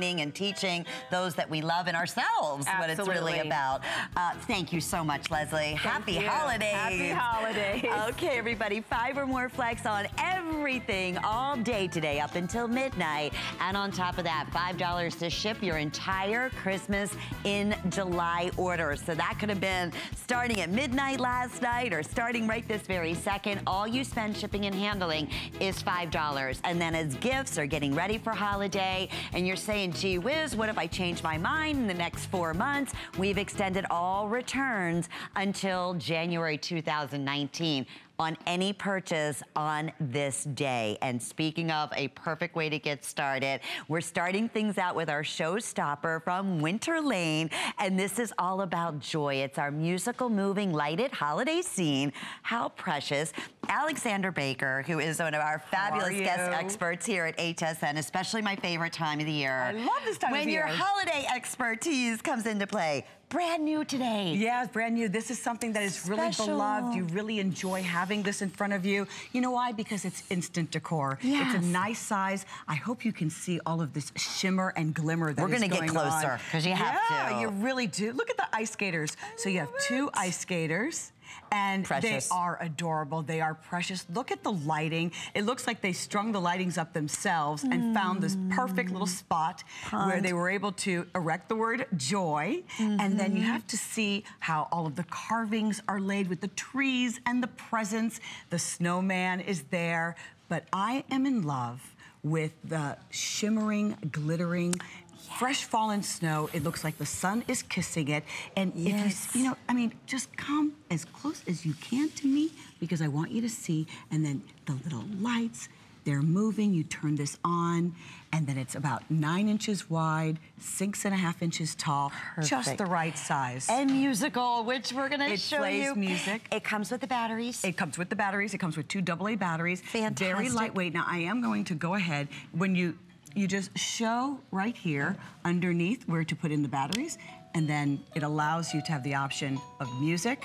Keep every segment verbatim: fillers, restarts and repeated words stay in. and teaching those that we love and ourselves. Absolutely. What it's really about. Uh, thank you so much, Leslie. Thank Happy you. holidays. Happy holidays. Okay, everybody, five or more flex on everything all day today up until midnight. And on top of that, five dollars to ship your entire Christmas in July order. So that could have been starting at midnight last night or starting right this very second. All you spend shipping and handling is five dollars. And then as gifts are getting ready for holiday and you're saying, gee whiz, what if I change my mind in the next four months? We've extended all returns until January two thousand nineteen on any purchase on this day. And speaking of a perfect way to get started, we're starting things out with our showstopper from Winter Lane, and this is all about joy. It's our musical, moving, lighted holiday scene. How precious. Alexandra Baker, who is one of our fabulous guest experts here at H S N, especially my favorite time of the year. I love this time of year. When your holiday expertise comes into play. Brand new today. Yeah, brand new. This is something that is Special. really beloved. You really enjoy having this in front of you. You know why? Because it's instant decor. Yes. It's a nice size. I hope you can see all of this shimmer and glimmer that We're gonna is going on. We're going to get closer, because you have yeah, to. Yeah, you really do. Look at the ice skaters. I so you have it. two ice skaters. And precious. They are adorable. They are precious. Look at the lighting. It looks like they strung the lightings up themselves mm. and found this perfect little spot Pond. where they were able to erect the word joy. Mm-hmm. And then you have to see how all of the carvings are laid with the trees and the presents. The snowman is there. But I am in love with the shimmering, glittering, yes. fresh fallen snow. It looks like the sun is kissing it. And yes. if you, you know, I mean, just come as close as you can to me, because I want you to see. And then the little lights, they're moving. You turn this on, and then it's about nine inches wide, six and a half inches tall, Perfect. just the right size. And musical, which we're gonna it show you. It plays music. It comes with the batteries. It comes with the batteries. It comes with two double A batteries. Fantastic. Very lightweight. Now, I am going to go ahead, when you, you just show right here underneath where to put in the batteries, and then it allows you to have the option of music,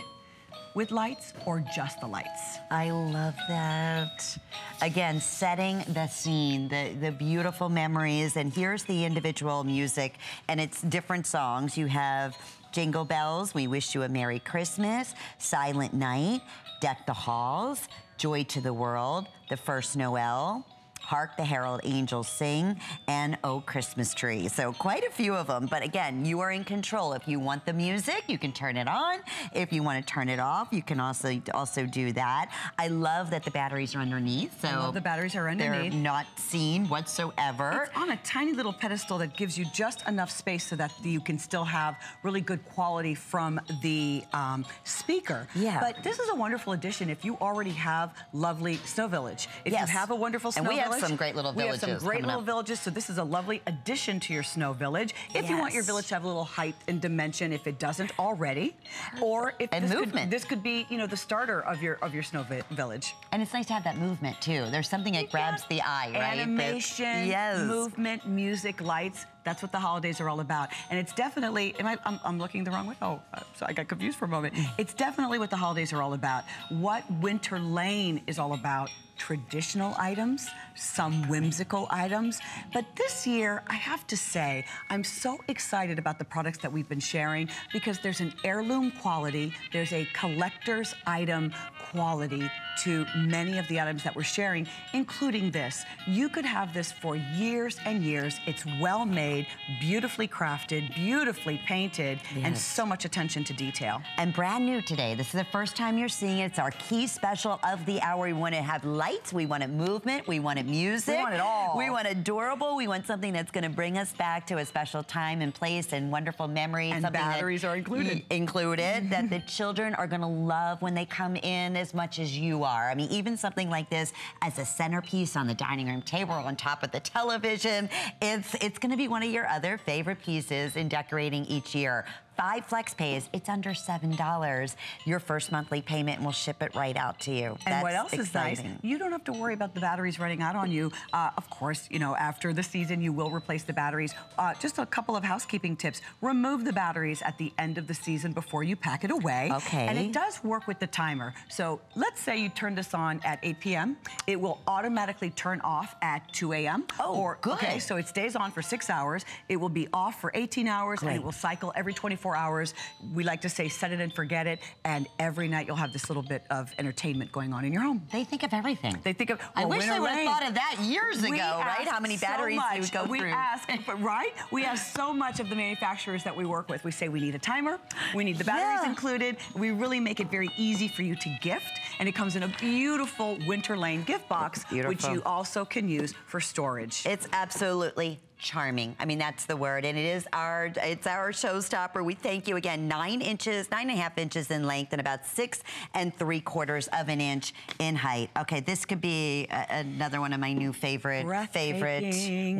with lights, or just the lights. I love that. Again, setting the scene, the, the beautiful memories, and here's the individual music, and it's different songs. You have Jingle Bells, We Wish You a Merry Christmas, Silent Night, Deck the Halls, Joy to the World, The First Noel, Hark the Herald Angels Sing, and Oh Christmas Tree. So quite a few of them, but again, you are in control. If you want the music, you can turn it on. If you want to turn it off, you can also also do that. I love that the batteries are underneath. So I love the batteries are underneath. They're not seen whatsoever. It's on a tiny little pedestal that gives you just enough space so that you can still have really good quality from the um, speaker. Yeah. But this is a wonderful addition if you already have lovely Snow Village. If yes. you have a wonderful Snow and we Village, some great little villages. We have some great little up. villages, so this is a lovely addition to your Snow Village. If yes. you want your village to have a little height and dimension, if it doesn't already, or if and this movement, could, this could be, you know, the starter of your of your Snow vi Village. And it's nice to have that movement too. There's something that you grabs the eye, right? Animation, yes. movement, music, lights. That's what the holidays are all about. And it's definitely, am I, I'm, I'm looking the wrong way. Oh, so I got confused for a moment. It's definitely what the holidays are all about. What Winter Lane is all about, traditional items, some whimsical items. But this year, I have to say, I'm so excited about the products that we've been sharing, because there's an heirloom quality, there's a collector's item quality to many of the items that we're sharing, including this. You could have this for years and years. It's well made, beautifully crafted, beautifully painted, yes. and so much attention to detail. And brand new today. This is the first time you're seeing it. It's our key special of the hour. We want to have lights, we want it movement, we want it music. We want it all. We want adorable, we want something that's going to bring us back to a special time and place and wonderful memories. And something batteries that are included. Included, that the children are going to love when they come in as much as you are. I mean, even something like this as a centerpiece on the dining room table on top of the television, it's, it's going to be one of your other favorite pieces in decorating each year. buy FlexPays, it's under seven dollars. Your first monthly payment, and we'll ship it right out to you. And That's what else exciting. is nice, you don't have to worry about the batteries running out on you. Uh, of course, you know, after the season, you will replace the batteries. Uh, just a couple of housekeeping tips. Remove the batteries at the end of the season before you pack it away. Okay. And it does work with the timer. So let's say you turn this on at eight p m It will automatically turn off at two a m Oh, or, good. Okay, so it stays on for six hours. It will be off for eighteen hours, Great. and it will cycle every twenty-four hours. We like to say set it and forget it, and every night you'll have this little bit of entertainment going on in your home. They think of everything. They think of, well, I wish they would have thought of that years ago, we right? How many batteries so would go we through. Ask, but right? We ask so much of the manufacturers that we work with. We say we need a timer, we need the batteries yeah. included. We really make it very easy for you to gift, and it comes in a beautiful Winter Lane gift box, beautiful. which you also can use for storage. It's absolutely charming. I mean, that's the word, and it is our, it's our showstopper. We thank you again. Nine inches, nine and a half inches in length, and about six and three quarters of an inch in height. Okay, this could be a, another one of my new favorite, favorite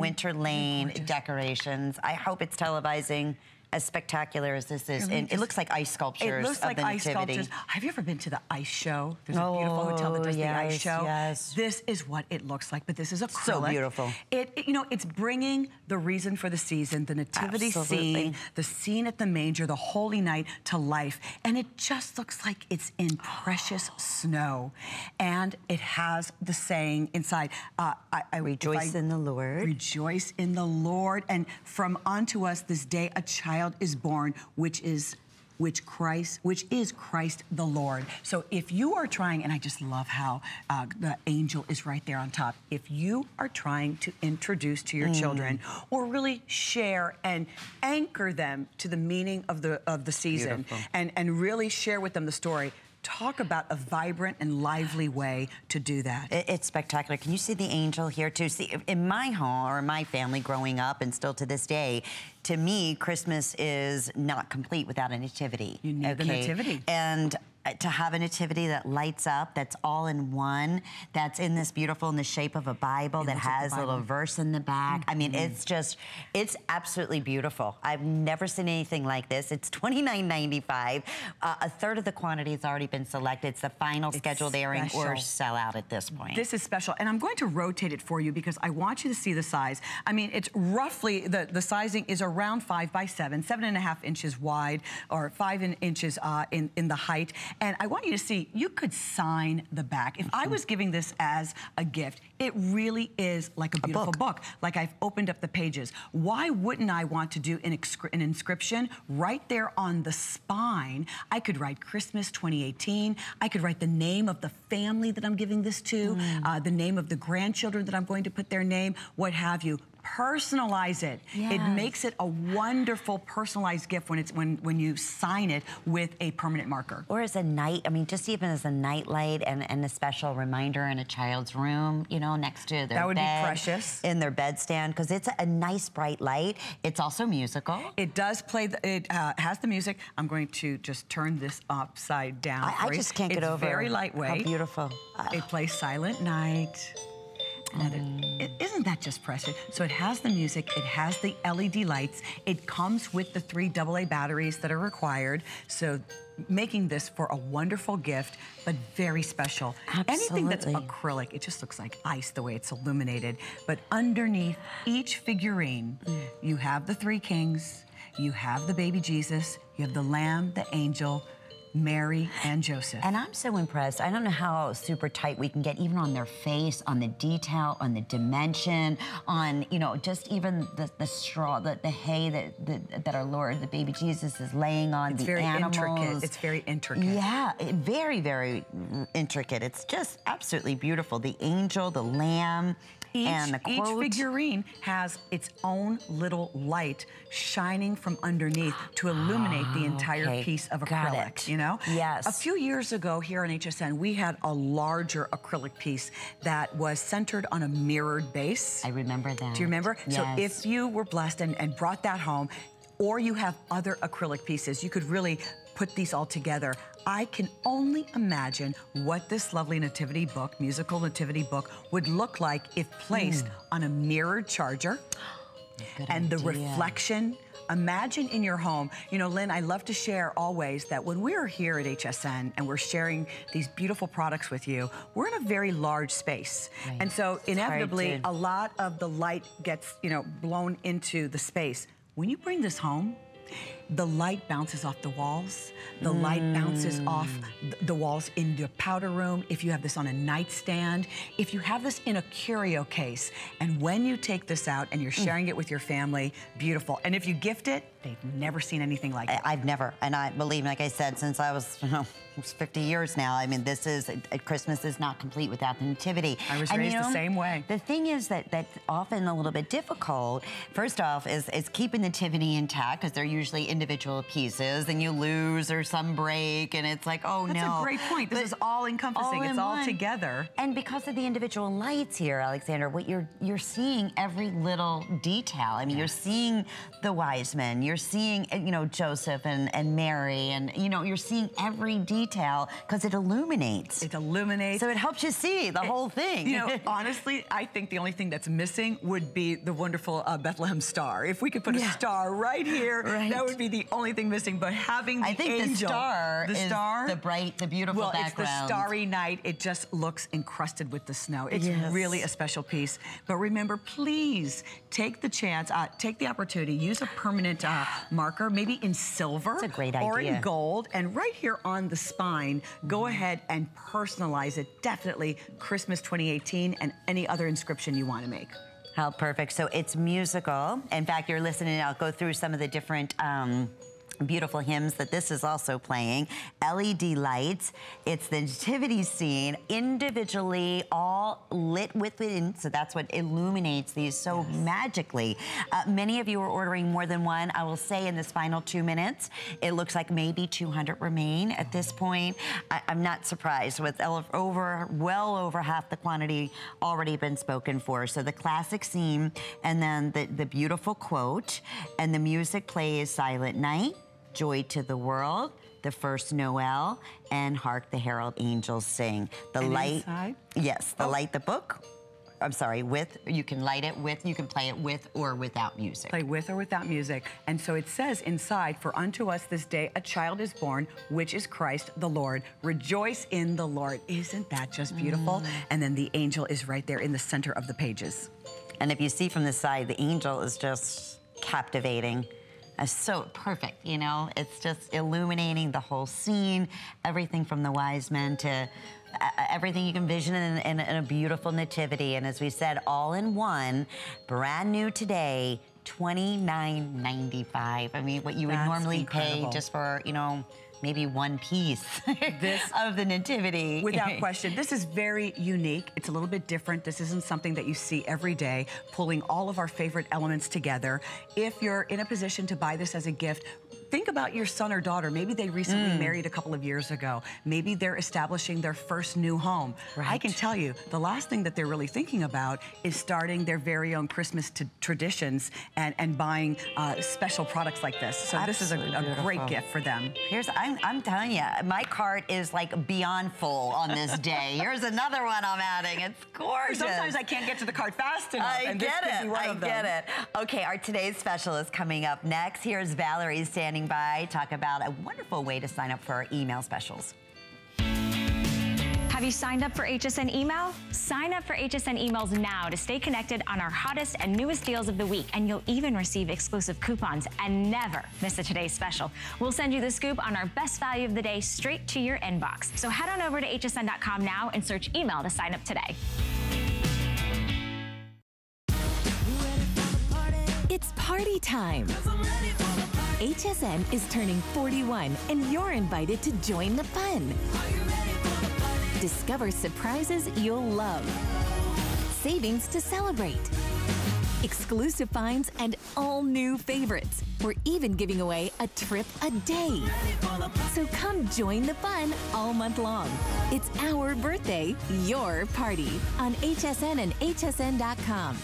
Winter Lane decorations. I hope it's televising. As spectacular as this is, and it looks like ice sculptures. It looks like ice sculptures. Have you ever been to the ice show? There's a beautiful hotel that does the ice show. Yes. This is what it looks like, but this is acrylic. So beautiful. It, it, you know, it's bringing the reason for the season, the nativity Absolutely. scene, the scene at the manger, the Holy Night to life, and it just looks like it's in precious snow, and it has the saying inside. Uh, I, I rejoice I, in the Lord. Rejoice in the Lord, and from unto us this day a child. is born, which is which Christ, which is Christ the Lord. So if you are trying, and I just love how uh, the angel is right there on top, if you are trying to introduce to your mm. children or really share and anchor them to the meaning of the of the season and, and really share with them the story, talk about a vibrant and lively way to do that. It's spectacular. Can you see the angel here too? See, in my home or my family growing up and still to this day, to me, Christmas is not complete without a nativity. You need okay? the nativity. And to have a nativity that lights up, that's all in one, that's in this beautiful, in the shape of a Bible, it that has Bible. a little verse in the back. Mm-hmm. I mean, it's just, it's absolutely beautiful. I've never seen anything like this. It's twenty-nine ninety-five. Uh, a third of the quantity has already been selected. It's the final it's scheduled airing special. or sell out at this point. This is special, and I'm going to rotate it for you because I want you to see the size. I mean, it's roughly, the, the sizing is around five by seven, seven and a half inches wide, or five in, inches uh, in, in the height. And I want you to see, you could sign the back. If I was giving this as a gift, it really is like a beautiful a book. book. Like I've opened up the pages. Why wouldn't I want to do an, an inscription right there on the spine? I could write Christmas twenty eighteen. I could write the name of the family that I'm giving this to, mm. uh, the name of the grandchildren that I'm going to put their name, what have you. Personalize it. Yes. It makes it a wonderful personalized gift when it's when when you sign it with a permanent marker. Or as a night, I mean, just even as a nightlight and, and a special reminder in a child's room, you know, next to their bed. That would bed, be precious. In their bedstand, because it's a, a nice bright light. It's also musical. It does play, the, it uh, has the music. I'm going to just turn this upside down. I, I just can't it's get over it. It's very lightweight. How beautiful. Oh. It plays Silent Night. Another, it, isn't that just precious? So it has the music, it has the L E D lights, it comes with the three double A batteries that are required, so making this for a wonderful gift, but very special. Absolutely. Anything that's acrylic, it just looks like ice the way it's illuminated, but underneath each figurine, mm. you have the three kings, you have the baby Jesus, you have the lamb, the angel, Mary and Joseph. And I'm so impressed. I don't know how super tight we can get even on their face, on the detail, on the dimension, on, you know, just even the, the straw, the, the hay that the, that our Lord, the baby Jesus is laying on, it's the very animals. Intricate. It's very intricate. Yeah, it, very, very intricate. It's just absolutely beautiful. The angel, the lamb, Each, and the each figurine has its own little light shining from underneath to illuminate oh, the entire okay. piece of acrylic, you know? Yes. A few years ago here on H S N, we had a larger acrylic piece that was centered on a mirrored base. I remember that. Do you remember? Yes. So if you were blessed and, and brought that home, or you have other acrylic pieces, you could really put these all together. I can only imagine what this lovely nativity book, musical nativity book, would look like if placed mm. on a mirrored charger. Good and idea. The reflection Imagine in your home. You know, Lynn, I love to share always that when we're here at H S N and we're sharing these beautiful products with you, we're in a very large space. Right. And so it's inevitably, a lot of the light gets, you know, blown into the space. When you bring this home, the light bounces off the walls. The mm. light bounces off the walls in your powder room. If you have this on a nightstand, if you have this in a curio case, and when you take this out and you're sharing mm. it with your family, beautiful. And if you gift it, they've never seen anything like it. I've never, and I believe, like I said, since I was, you know, it's fifty years now. I mean, this is, Christmas is not complete without the nativity. I was and raised you know, the same way. The thing is that that's often a little bit difficult. First off, is, is keeping the nativity intact, because they're usually individual pieces, and you lose or some break, and it's like, oh, that's no. That's a great point. This but is all-encompassing. It's all one. together. And because of the individual lights here, Alexandra, what you're you're seeing every little detail. I mean, yes. you're seeing the wise men. You're seeing, you know, Joseph and, and Mary, and, you know, you're seeing every detail. Because it illuminates. It illuminates. So it helps you see the it, whole thing. You know, honestly, I think the only thing that's missing would be the wonderful uh, Bethlehem star. If we could put yeah. a star right here, right. that would be the only thing missing. But having the angel. I think angel, the star the is star, the bright, the beautiful well, background. Well, it's the starry night. It just looks encrusted with the snow. It's yes. really a special piece. But remember, please take the chance, uh, take the opportunity, use a permanent uh, marker, maybe in silver. That's a great idea. Or in gold. And right here on the spot. Fine. Go ahead and personalize it. Definitely Christmas twenty eighteen and any other inscription you want to make. How perfect. So it's musical. In fact, you're listening. I'll go through some of the different um, beautiful hymns that this is also playing. L E D lights. It's the nativity scene, individually, all lit within. So that's what illuminates these so yes. magically. Uh, many of you are ordering more than one. I will say in this final two minutes, it looks like maybe two hundred remain at this point. I, I'm not surprised with over, well over half the quantity already been spoken for. So the classic scene, and then the, the beautiful quote, and the music plays Silent Night, Joy to the World, The First Noel, and Hark the Herald Angels Sing. The and light, inside? yes, the oh. light, the book. I'm sorry, with, you can light it with, you can play it with or without music. Play with or without music. And so it says inside, for unto us this day a child is born, which is Christ the Lord. Rejoice in the Lord. Isn't that just beautiful? Mm. And then the angel is right there in the center of the pages. And if you see from the side, the angel is just captivating. So perfect, you know, it's just illuminating the whole scene, everything from the wise men to uh, everything you can envision in, in, in a beautiful nativity. And as we said, all in one, brand new today, twenty-nine ninety-five. I mean, what you That's would normally incredible. pay just for, you know, maybe one piece this, of the nativity. Without question. This is very unique. It's a little bit different. This isn't something that you see every day, pulling all of our favorite elements together. If you're in a position to buy this as a gift, think about your son or daughter. Maybe they recently mm. married a couple of years ago. Maybe they're establishing their first new home. Right. I can tell you, the last thing that they're really thinking about is starting their very own Christmas traditions and, and buying uh, special products like this. So Absolutely this is a, a great gift for them. Here's, I'm, I'm telling you, my cart is like beyond full on this day. Here's another one I'm adding. It's gorgeous. Sometimes I can't get to the cart fast enough. I and get this it. Be one I of get them. it. Okay, our today's special is coming up next. Here's Valerie standing by, talk about a wonderful way to sign up for our email specials. Have you signed up for H S N email? Sign up for H S N emails now to stay connected on our hottest and newest deals of the week, and you'll even receive exclusive coupons and never miss a today's special. We'll send you the scoop on our best value of the day straight to your inbox. So head on over to H S N dot com now and search email to sign up today. It's party time. H S N is turning forty-one, and you're invited to join the fun. Are you ready for the party? Discover surprises you'll love, savings to celebrate, exclusive finds, and all new favorites. We're even giving away a trip a day. So come join the fun all month long. It's our birthday, your party, on H S N and H S N dot com.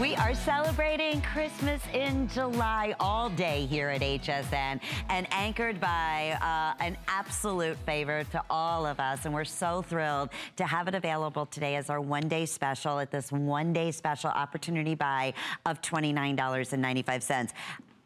We are celebrating Christmas in July all day here at H S N, and anchored by uh, an absolute favorite to all of us, and we're so thrilled to have it available today as our one-day special at this one-day special opportunity buy of twenty-nine ninety-five.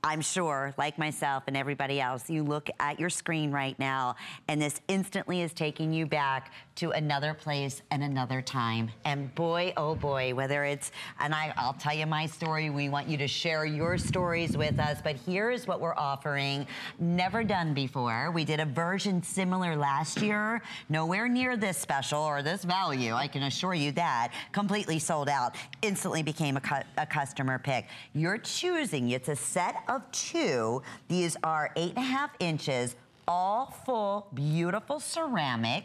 I'm sure, like myself and everybody else, you look at your screen right now and this instantly is taking you back to another place and another time. And boy, oh boy, whether it's, and I, I'll tell you my story, we want you to share your stories with us, but here is what we're offering. Never done before. We did a version similar last year, nowhere near this special or this value, I can assure you that. Completely sold out, instantly became a, cu a customer pick. You're choosing, it's a set of of two. These are eight and a half inches, all full, beautiful ceramic,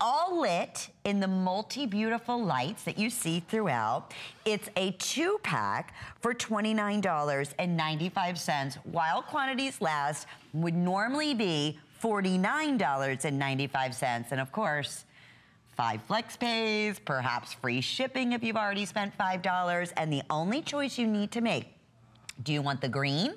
all lit in the multi beautiful lights that you see throughout. It's a two pack for twenty-nine ninety-five while quantities last, would normally be forty-nine ninety-five. And of course, five flex pays, perhaps free shipping if you've already spent five dollars. And the only choice you need to make, do you want the green?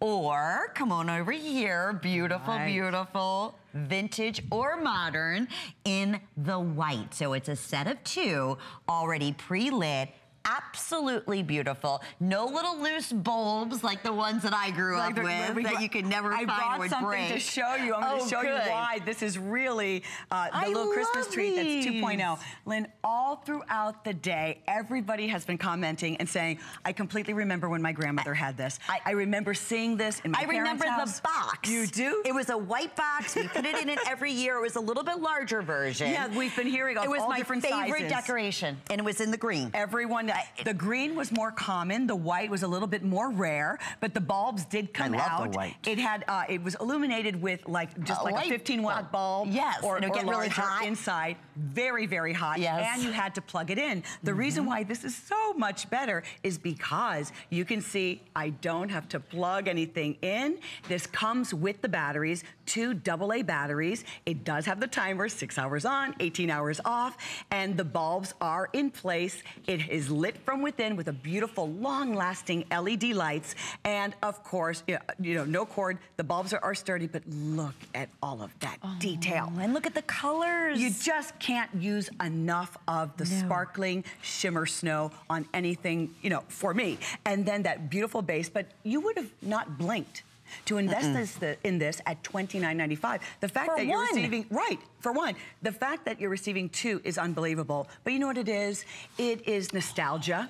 Or come on over here, beautiful, right. beautiful, vintage or modern in the white. So it's a set of two, already pre-lit, absolutely beautiful. No little loose bulbs like the ones that I grew like up the, with we, that you could never I find would break. I brought something to show you. I'm oh, going to show good. you why this is really uh, the I little Christmas these. treat that's two point oh. Lynn, all throughout the day, everybody has been commenting and saying, I completely remember when my grandmother I, had this. I, I remember seeing this in my I parents' house. I remember the box. You do? It was a white box. We put it in it every year. It was a little bit larger version. Yeah, we've been hearing of all different sizes. It was my favorite decoration, and it was in the green. Everyone. The green was more common. The white was a little bit more rare, but the bulbs did come out. I love out. the white. It had, uh, it was illuminated with like just uh, like a fifteen watt bulb. Yes, or, and it'll or get really hot inside. Very, very hot. Yes, and you had to plug it in. The mm-hmm. reason why this is so much better is because you can see I don't have to plug anything in. This comes with the batteries, two double A batteries. It does have the timer, six hours on, eighteen hours off, and the bulbs are in place. It is lit from within with a beautiful, long-lasting L E D lights, and of course, you know, you know no cord. The bulbs are, are sturdy, but look at all of that oh, detail. And look at the colors. You just can't use enough of the no. sparkling shimmer snow on anything, you know, for me. And then that beautiful base, but you would have not blinked to invest Mm-mm. this, the, in this at twenty-nine ninety-five. The fact for that you're one. receiving, right, for one, the fact that you're receiving two is unbelievable. But you know what it is? It is nostalgia.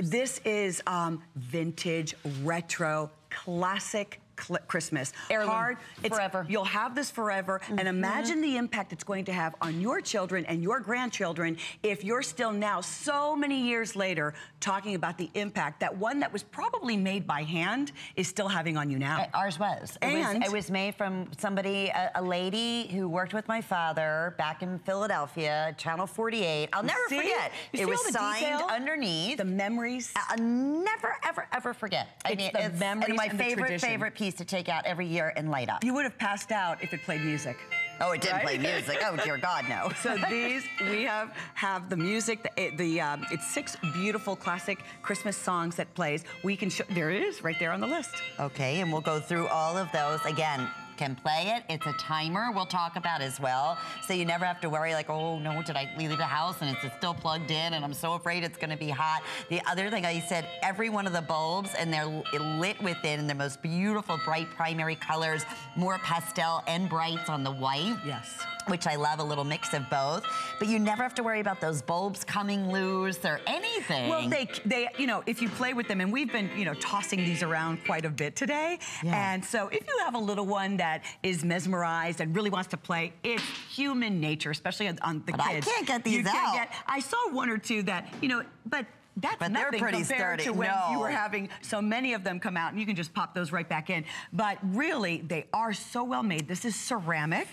This is um, vintage, retro, classic Christmas. Heirloom. Hard, it's, forever. You'll have this forever. Mm-hmm. And imagine the impact it's going to have on your children and your grandchildren if you're still now, so many years later, talking about the impact that one that was probably made by hand is still having on you now. Uh, ours was. And it was, it was made from somebody, a, a lady who worked with my father back in Philadelphia, Channel forty-eight. I'll never see? forget. You it was signed detail? underneath. The memories. I'll never, ever, ever forget. It's I mean, the it's, memories and my and favorite, the favorite piece to take out every year and light up. You would have passed out if it played music. Oh, it didn't right? play music. Oh, dear God, no. So these, we have have the music, the, the um, it's six beautiful classic Christmas songs that plays. We can show, there it is, right there on the list. Okay, and we'll go through all of those again. Can play it. It's a timer we'll talk about as well. So you never have to worry like, oh no, did I leave the house and it's still plugged in and I'm so afraid it's gonna be hot. The other thing I said, every one of the bulbs and they're lit within the most beautiful bright primary colors, more pastel and brights on the white. Yes. Which I love, a little mix of both. But you never have to worry about those bulbs coming loose or anything. Well, they, they, you know, if you play with them, and we've been, you know, tossing these around quite a bit today. Yeah. And so if you have a little one that is mesmerized and really wants to play, it's human nature, especially on, on the but kids. I can't get these you out. Can't get, I saw one or two that, you know, but... That's but nothing they're pretty compared sturdy. to when no. you were having so many of them come out, and you can just pop those right back in. But really, they are so well made. This is ceramic.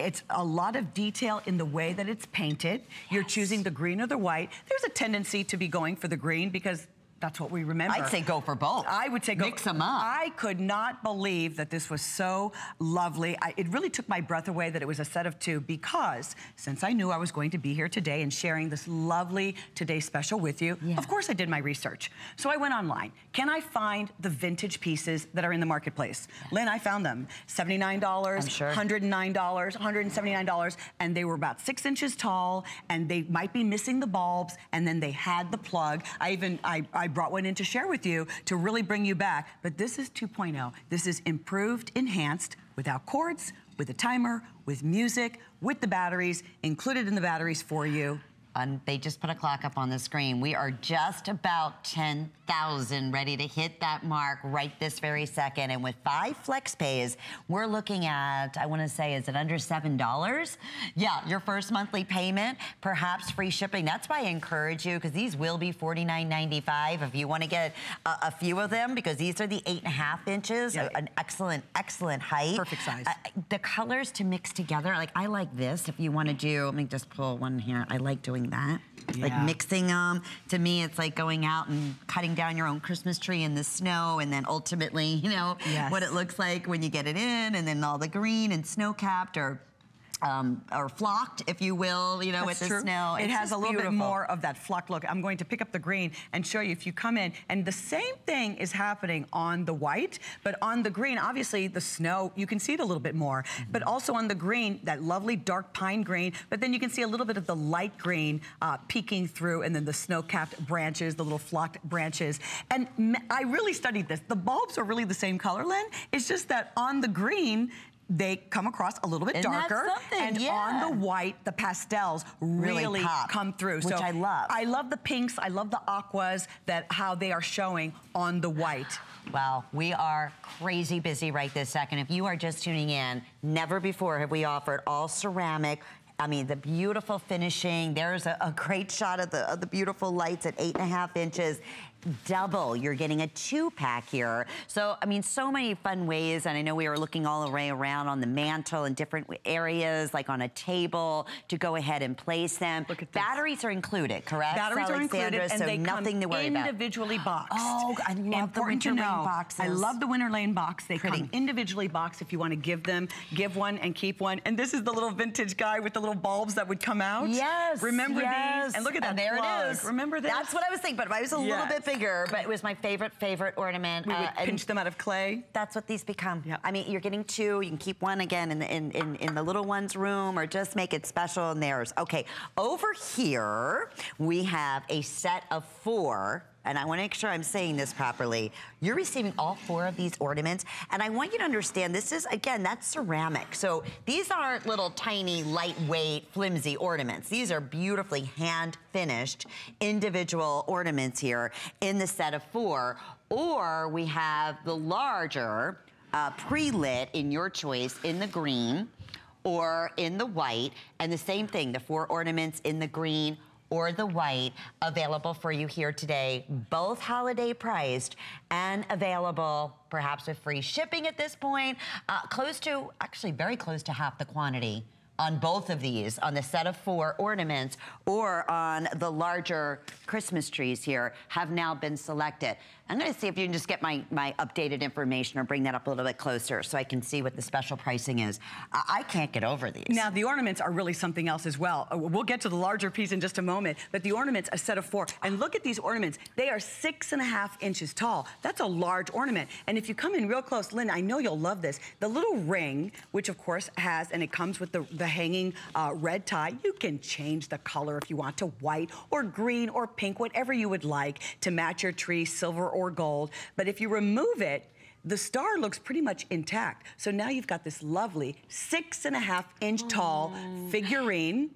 It's a lot of detail in the way that it's painted. Yes. You're choosing the green or the white. There's a tendency to be going for the green because that's what we remember. I'd say go for both. I would say go. Mix them up. I could not believe that this was so lovely. I, it really took my breath away that it was a set of two, because since I knew I was going to be here today and sharing this lovely Today Special with you, yeah. of course I did my research. So I went online. Can I find the vintage pieces that are in the marketplace? Yeah. Lynn, I found them. seventy-nine dollars, I'm sure. one hundred nine dollars, one hundred seventy-nine dollars, and they were about six inches tall, and they might be missing the bulbs, and then they had the plug. I even, I, I I brought one in to share with you to really bring you back. But this is two point oh. This is improved, enhanced, without cords, with a timer, with music, with the batteries, included in the batteries for you. And they just put a clock up on the screen. We are just about ten thousand ready to hit that mark right this very second. And with five flex pays, we're looking at, I want to say, is it under seven dollars? Yeah, your first monthly payment, perhaps free shipping. That's why I encourage you, because these will be forty-nine ninety-five if you want to get a, a few of them, because these are the eight and a half inches, yeah. an excellent, excellent height. Perfect size. Uh, the colors to mix together, like I like this. If you want to do, let me just pull one here. I like doing that. Yeah. Like mixing them. To me, it's like going out and cutting down your own Christmas tree in the snow, and then ultimately, you know, yes. what it looks like when you get it in, and then all the green and snow-capped or Um, or flocked, if you will, you know, That's with the true. snow. It it's has a little beautiful. bit more of that flocked look. I'm going to pick up the green and show you if you come in. And the same thing is happening on the white, but on the green, obviously the snow, you can see it a little bit more. Mm-hmm. But also on the green, that lovely dark pine green, but then you can see a little bit of the light green uh, peeking through, and then the snow-capped branches, the little flocked branches. And I really studied this. The bulbs are really the same color, Lynn. It's just that on the green, they come across a little bit Isn't darker, and yeah. on the white, the pastels really, really pop, come through. Which so I love. I love the pinks, I love the aquas, that how they are showing on the white. Well, we are crazy busy right this second. If you are just tuning in, never before have we offered all ceramic. I mean, the beautiful finishing. There's a, a great shot of the, of the beautiful lights at eight and a half inches. Double, you're getting a two-pack here. So, I mean, so many fun ways, and I know we were looking all the way around on the mantle and different areas, like on a table, to go ahead and place them. Look at this. Batteries are included, correct? Batteries are included, and so they nothing come to worry individually about. boxed. Oh, I love the Winter Lane boxes. I love the Winter Lane box. They Pretty. come individually boxed if you want to give them. Give one and keep one. And this is the little vintage guy with the little bulbs that would come out. Yes, Remember yes. these? And look at that. And there plug. it is. Remember this? That's what I was thinking, but if I was a yes. little bit bigger, but it was my favorite, favorite ornament. We would uh, pinch them out of clay. That's what these become. Yep. I mean, you're getting two. You can keep one again in the, in, in, in the little one's room, or just make it special in theirs. Okay, over here, we have a set of four, and I want to make sure I'm saying this properly. You're receiving all four of these ornaments, and I want you to understand this is, again, that's ceramic. So these aren't little tiny, lightweight, flimsy ornaments. These are beautifully hand-finished individual ornaments here in the set of four, or we have the larger uh, pre-lit in your choice in the green or in the white, and the same thing, the four ornaments in the green or the white, available for you here today, both holiday priced and available perhaps with free shipping at this point, uh, close to, actually very close to half the quantity on both of these, on the set of four ornaments or on the larger Christmas trees here, have now been selected. I'm gonna see if you can just get my, my updated information or bring that up a little bit closer so I can see what the special pricing is. I, I can't get over these. Now, the ornaments are really something else as well. We'll get to the larger piece in just a moment, but the ornaments, a set of four. And look at these ornaments. They are six and a half inches tall. That's a large ornament. And if you come in real close, Lynn, I know you'll love this. The little ring, which of course has, and it comes with the, the hanging uh, red tie. You can change the color if you want to white or green or pink, whatever you would like to match your tree, silver or gold. But if you remove it, the star looks pretty much intact. So now you've got this lovely six and a half inch mm. tall figurine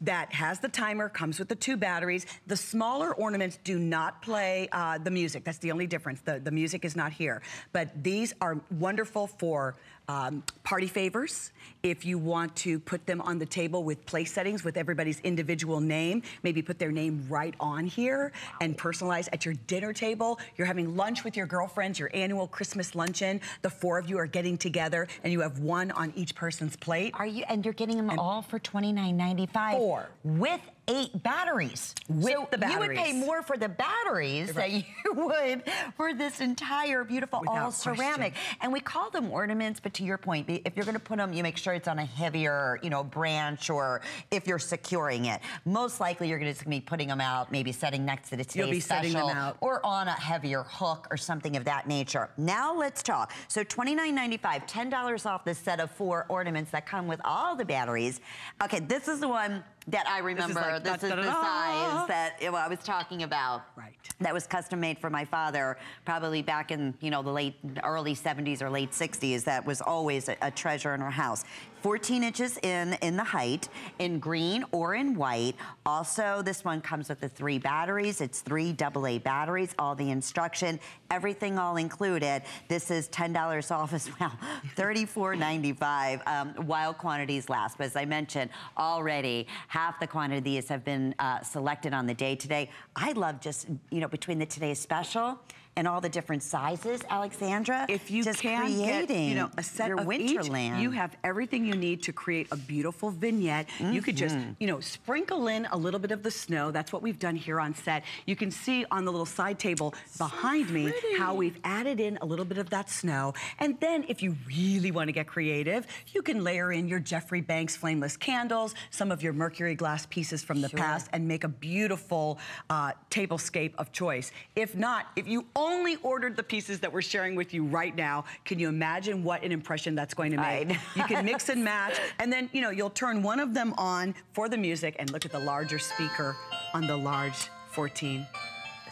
that has the timer, comes with the two batteries. The smaller ornaments do not play uh, the music. That's the only difference. The, the music is not here. But these are wonderful for Um, party favors, if you want to put them on the table with place settings with everybody's individual name, maybe put their name right on here wow. and personalize at your dinner table. You're having lunch with your girlfriends, your annual Christmas luncheon. The four of you are getting together and you have one on each person's plate. Are you, and you're getting them and all for twenty-nine ninety-five. Four. With eight batteries. With so the batteries. You would pay more for the batteries right. than you would for this entire beautiful Without all ceramic. Question. And we call them ornaments, but to your point, if you're going to put them, you make sure it's on a heavier, you know, branch, or if you're securing it. Most likely you're going to be putting them out, maybe setting next to the today's You'll be special, setting them out. Or on a heavier hook or something of that nature. Now let's talk. So twenty-nine ninety-five, ten dollars off this set of four ornaments that come with all the batteries. Okay, this is the one that I remember. This is, like, this da, da, da, da. Is the size that well, I was talking about. Right. That was custom made for my father, probably back in, you know, the late, early seventies or late sixties. That was always a, a treasure in our house. fourteen inches in, in the height, in green or in white. Also, this one comes with the three batteries. It's three double A batteries, all the instruction, everything all included. This is ten dollars off as well, thirty-four ninety-five, um, while quantities last. But as I mentioned, already half the quantity of these have been uh, selected on the day today. I love just, you know, between the today's special and all the different sizes, Alexandra. If you just can creating get, you know, a set of Winter Lane, you have everything you need to create a beautiful vignette. Mm-hmm. You could just, you know, sprinkle in a little bit of the snow. That's what we've done here on set. You can see on the little side table so behind pretty. me how we've added in a little bit of that snow. And then if you really want to get creative, you can layer in your Jeffrey Banks flameless candles, some of your mercury glass pieces from the sure. past, and make a beautiful uh, tablescape of choice. If not, if you only ordered the pieces that we're sharing with you right now, can you imagine what an impression that's going to make? You can mix and match, and then, you know, you'll turn one of them on for the music and look at the larger speaker on the large fourteen.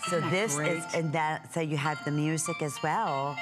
So this great? is, and that, so you have the music as well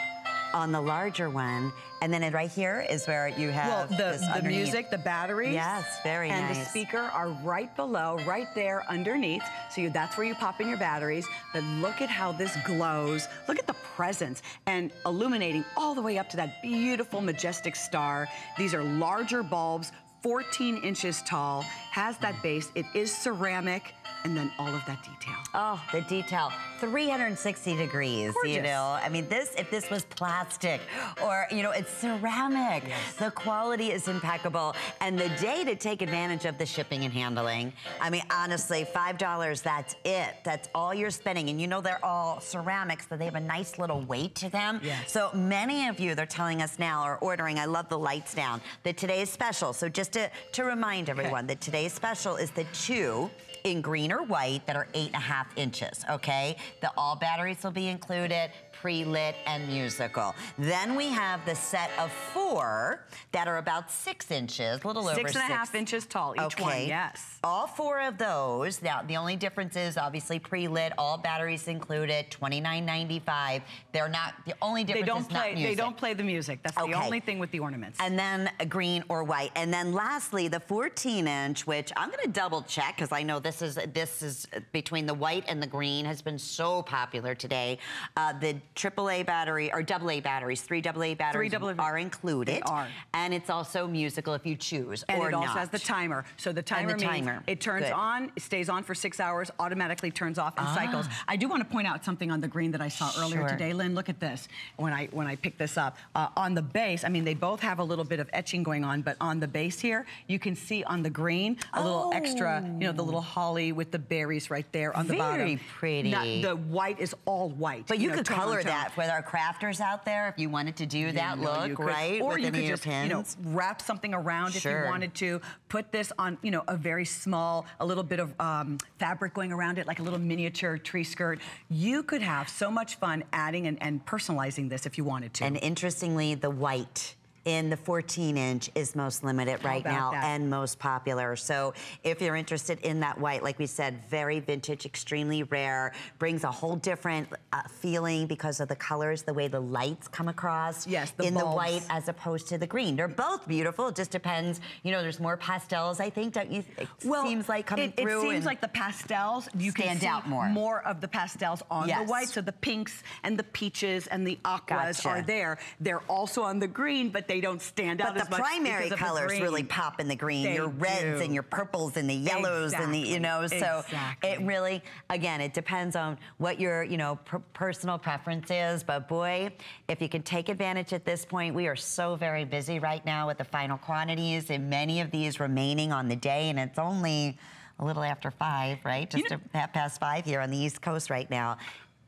on the larger one, and then right here is where you have well, the, the music, the batteries, yes, very and nice, and the speaker are right below, right there underneath. So you, that's where you pop in your batteries. But look at how this glows. Look at the presence and illuminating all the way up to that beautiful majestic star. These are larger bulbs, fourteen inches tall. Has that base. It is ceramic. And then all of that detail. Oh, the detail. three hundred sixty degrees, Gorgeous. you know. I mean, this, if this was plastic or, you know, it's ceramic. Yes. The quality is impeccable. And the day to take advantage of the shipping and handling. I mean, honestly, five dollars, that's it. That's all you're spending. And you know they're all ceramic, so they have a nice little weight to them. Yes. So many of you, they're telling us now, are ordering, I love the lights down, the Today's Special. So just to, to remind everyone, okay. the Today's Special is the two in green or white that are eight and a half inches, okay? The all batteries will be included, pre-lit and musical. Then we have the set of four that are about six inches, a little six over six. Six and a half inches tall, each okay. one, yes. All four of those, now the only difference is obviously pre-lit, all batteries included, twenty-nine ninety-five. They're not, the only difference they don't is play, not music. They don't play the music, that's okay. the only thing with the ornaments. And then a green or white. And then lastly, the fourteen inch, which I'm gonna double check, because I know this is, this is between the white and the green has been so popular today. Uh, the triple A battery or double A batteries, three double A batteries three are included. They are. And it's also musical if you choose and or not. And it also has the timer. So the timer, the timer. means it turns Good. on, it stays on for six hours, automatically turns off and ah. cycles. I do want to point out something on the green that I saw earlier sure. today. Lynn, look at this. When I when I picked this up, uh, on the base, I mean, they both have a little bit of etching going on, but on the base here, you can see on the green, a oh. little extra, you know, the little holly with the berries right there on the Very bottom. Very pretty. Not, the white is all white. But you, you know, could color that with our crafters out there, if you wanted to do that you know, look, could, right? Or you could just, pins. you know, wrap something around sure. if you wanted to. Put this on, you know, a very small, a little bit of um, fabric going around it, like a little miniature tree skirt. You could have so much fun adding and, and personalizing this if you wanted to. And interestingly, the white in the fourteen inch is most limited right now that? and most popular. So if you're interested in that white, like we said, very vintage, extremely rare, brings a whole different uh, feeling because of the colors, the way the lights come across yes, the in bulbs. the white as opposed to the green. They're both beautiful, it just depends. You know, there's more pastels, I think, don't you? It well, seems like coming it, through. It seems like the pastels, you stand can see out more. more of the pastels on yes. the white, so the pinks and the peaches and the aquas gotcha. are there. They're also on the green, but they don't stand but out as much. But the primary colors the really pop in the green. They your reds do. and your purples and the yellows exactly. and the, you know, so exactly. it really, again, it depends on what your, you know, per personal preference is. But boy, if you can take advantage at this point, we are so very busy right now with the final quantities and many of these remaining on the day, and it's only a little after five, right? Just you know, half past five here on the East Coast right now.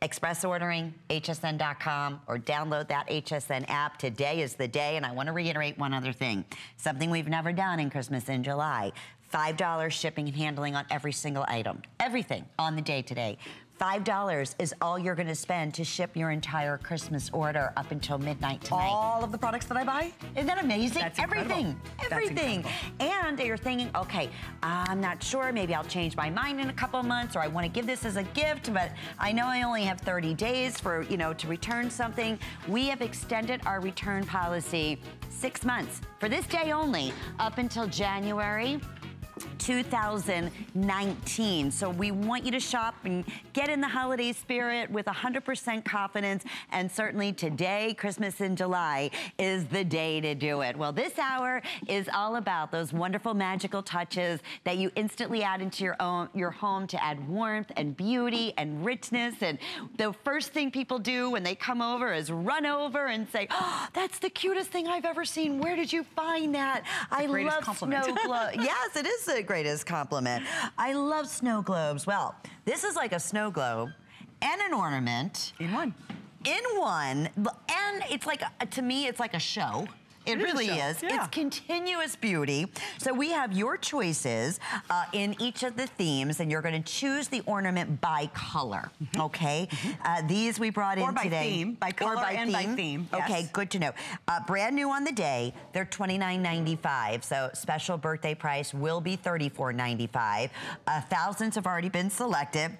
Express ordering, H S N dot com, or download that H S N app. Today is the day, and I want to reiterate one other thing. Something we've never done in Christmas in July. five dollars shipping and handling on every single item. Everything on the day today. five dollars is all you're going to spend to ship your entire Christmas order up until midnight tonight. All of the products that I buy? Isn't that amazing? That's everything. Incredible. Everything. That's and you're thinking, okay, I'm not sure. Maybe I'll change my mind in a couple of months, or I want to give this as a gift, but I know I only have thirty days for, you know, to return something. We have extended our return policy six months for this day only up until January two thousand nineteen. So we want you to shop and get in the holiday spirit with one hundred percent confidence, and certainly today, Christmas in July, is the day to do it. Well, this hour is all about those wonderful magical touches that you instantly add into your own your home to add warmth and beauty and richness. And the first thing people do when they come over is run over and say, oh, that's the cutest thing I've ever seen. Where did you find that? I love compliment. Snow globe. Yes, it is the greatest compliment. I love snow globes. Well, this is like a snow globe and an ornament. In one. In one. And it's like, a, to me, it's like a show. It, it really is. is. Yeah. It's continuous beauty. So we have your choices uh, in each of the themes, and you're going to choose the ornament by color. Mm-hmm. Okay? Mm-hmm. uh, these we brought or in by today. Theme. By color or by and theme. by theme. Yes. Okay, good to know. Uh, brand new on the day, they're twenty-nine ninety-five. So special birthday price will be thirty-four ninety-five. Uh, thousands have already been selected.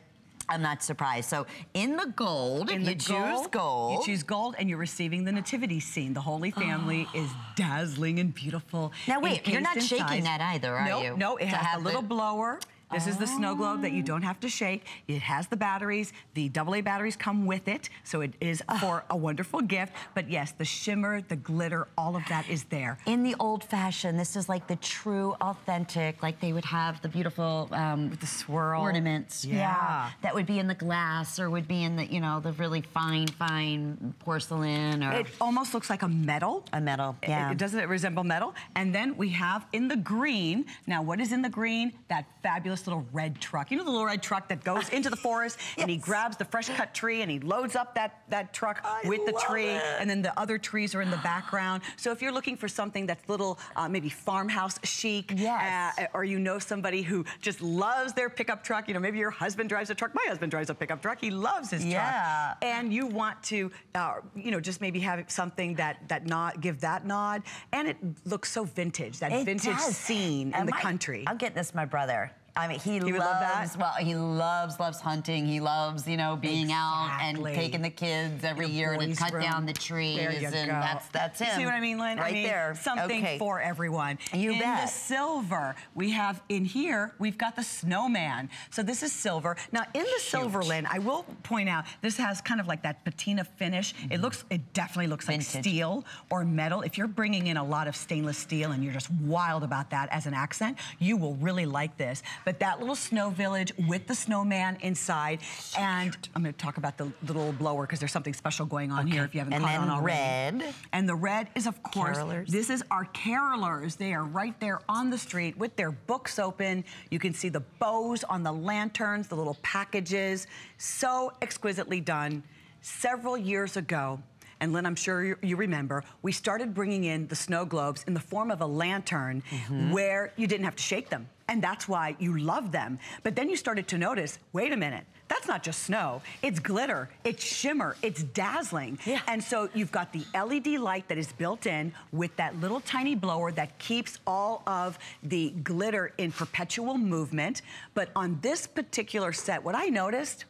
I'm not surprised. So in the gold, in you the choose gold, gold. You choose gold, and you're receiving the nativity scene. The Holy Family oh. is dazzling and beautiful. Now wait, you're not shaking size. that either, are nope, you? No, it has a little the... blower. This oh. is the snow globe that you don't have to shake. It has the batteries. The double A batteries come with it, so it is oh. for a wonderful gift. But yes, the shimmer, the glitter, all of that is there. In the old-fashioned, this is like the true, authentic, like they would have the beautiful um, with the swirl ornaments. Yeah. yeah, that would be in the glass, or would be in the you know the really fine, fine porcelain. Or it almost looks like a metal. A metal. Yeah. It, it, doesn't it resemble metal? And then we have in the green. Now, what is in the green? That fabulous little red truck. You know the little red truck that goes into the forest yes. and he grabs the fresh cut tree and he loads up that, that truck I with the tree it. and then the other trees are in the background. So if you're looking for something that's little uh, maybe farmhouse chic yes. uh, or you know somebody who just loves their pickup truck, you know maybe your husband drives a truck. My husband drives a pickup truck. He loves his yeah. truck. And you want to uh, you know just maybe have something that, that nod, give that nod. And it looks so vintage. That it vintage does. scene and in the I, country. I'll get this my brother. I mean, he, he loves, love that. well, he loves, loves hunting. He loves, you know, being exactly. out and taking the kids every the year and cut room. down the trees. There you and go. That's, that's him. See what I mean, Lynn? Right I mean, there. Something okay. for everyone. You in bet. In the silver, we have, in here, we've got the snowman. So this is silver. Now, in the Huge. silver, Lynn, I will point out, this has kind of like that patina finish. Mm-hmm. It looks, it definitely looks Vintage. like steel or metal. If you're bringing in a lot of stainless steel and you're just wild about that as an accent, you will really like this. But that little snow village with the snowman inside, so and cute. I'm going to talk about the, the little blower because there's something special going on okay. here if you haven't and caught on already. And red. And the red is, of course, carolers. This is our carolers. They are right there on the street with their books open. You can see the bows on the lanterns, the little packages. So exquisitely done. Several years ago, and Lynn, I'm sure you remember, we started bringing in the snow globes in the form of a lantern mm-hmm. where you didn't have to shake them. And that's why you love them. But then you started to notice, wait a minute, that's not just snow. It's glitter, it's shimmer, it's dazzling. Yeah. And so you've got the L E D light that is built in with that little tiny blower that keeps all of the glitter in perpetual movement. But on this particular set, what I noticed,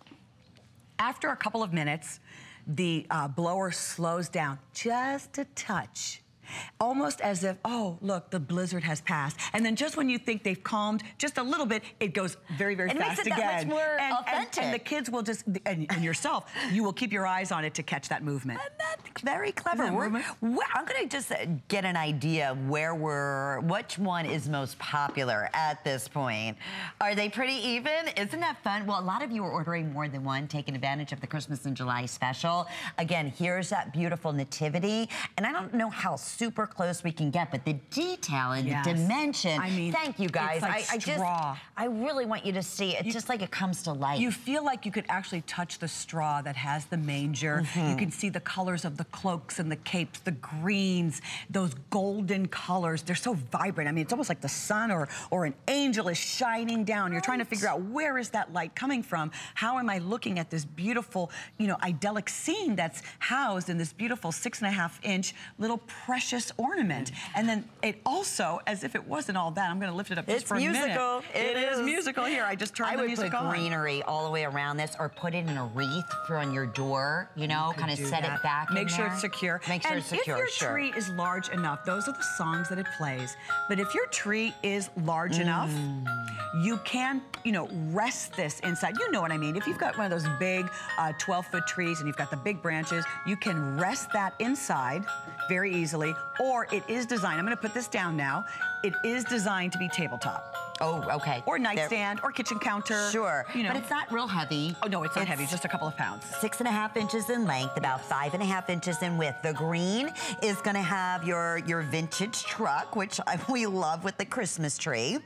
after a couple of minutes, the uh, blower slows down just a touch. Almost as if, oh, look, the blizzard has passed. And then just when you think they've calmed just a little bit, it goes very, very it fast again. It makes it that much more and, authentic. And, and the kids will just, and, and yourself, you will keep your eyes on it to catch that movement. And that Very clever. We're, we're, I'm going to just get an idea where we're, which one is most popular at this point. Are they pretty even? Isn't that fun? Well, a lot of you are ordering more than one, taking advantage of the Christmas in July special. Again, here's that beautiful nativity. And I don't know how super close we can get, but the detail and yes. the dimension. I mean, thank you guys. Like I, I just, I really want you to see it. You, just like it comes to life. You feel like you could actually touch the straw that has the manger. Mm-hmm. You can see the colors of the cloaks and the capes, the greens, those golden colors. They're so vibrant. I mean, it's almost like the sun or, or an angel is shining down. You're right. trying to figure out, where is that light coming from? How am I looking at this beautiful, you know, idyllic scene that's housed in this beautiful six and a half inch little precious ornament? And then it also, as if it wasn't all that, I'm going to lift it up just it's for a musical. minute. It, it is. is musical here. I just turned I the music on. I would put greenery all the way around this, or put it in a wreath on your door, you know, you kind of set that. it back Make in sure there. it's secure. Make sure and it's secure, if your sure. tree is large enough, those are the songs that it plays. But if your tree is large mm. enough, you can, you know, rest this inside. You know what I mean? If you've got one of those big twelve-foot uh, trees and you've got the big branches, you can rest that inside very easily, or it is designed, I'm gonna put this down now, it is designed to be tabletop. Oh, okay. Or nightstand, They're... or kitchen counter. Sure, you know. But it's not real heavy. Oh, no, it's not it's heavy, just a couple of pounds. Six and a half inches in length, about five and a half inches in width. The green is gonna have your, your vintage truck, which we love with the Christmas tree.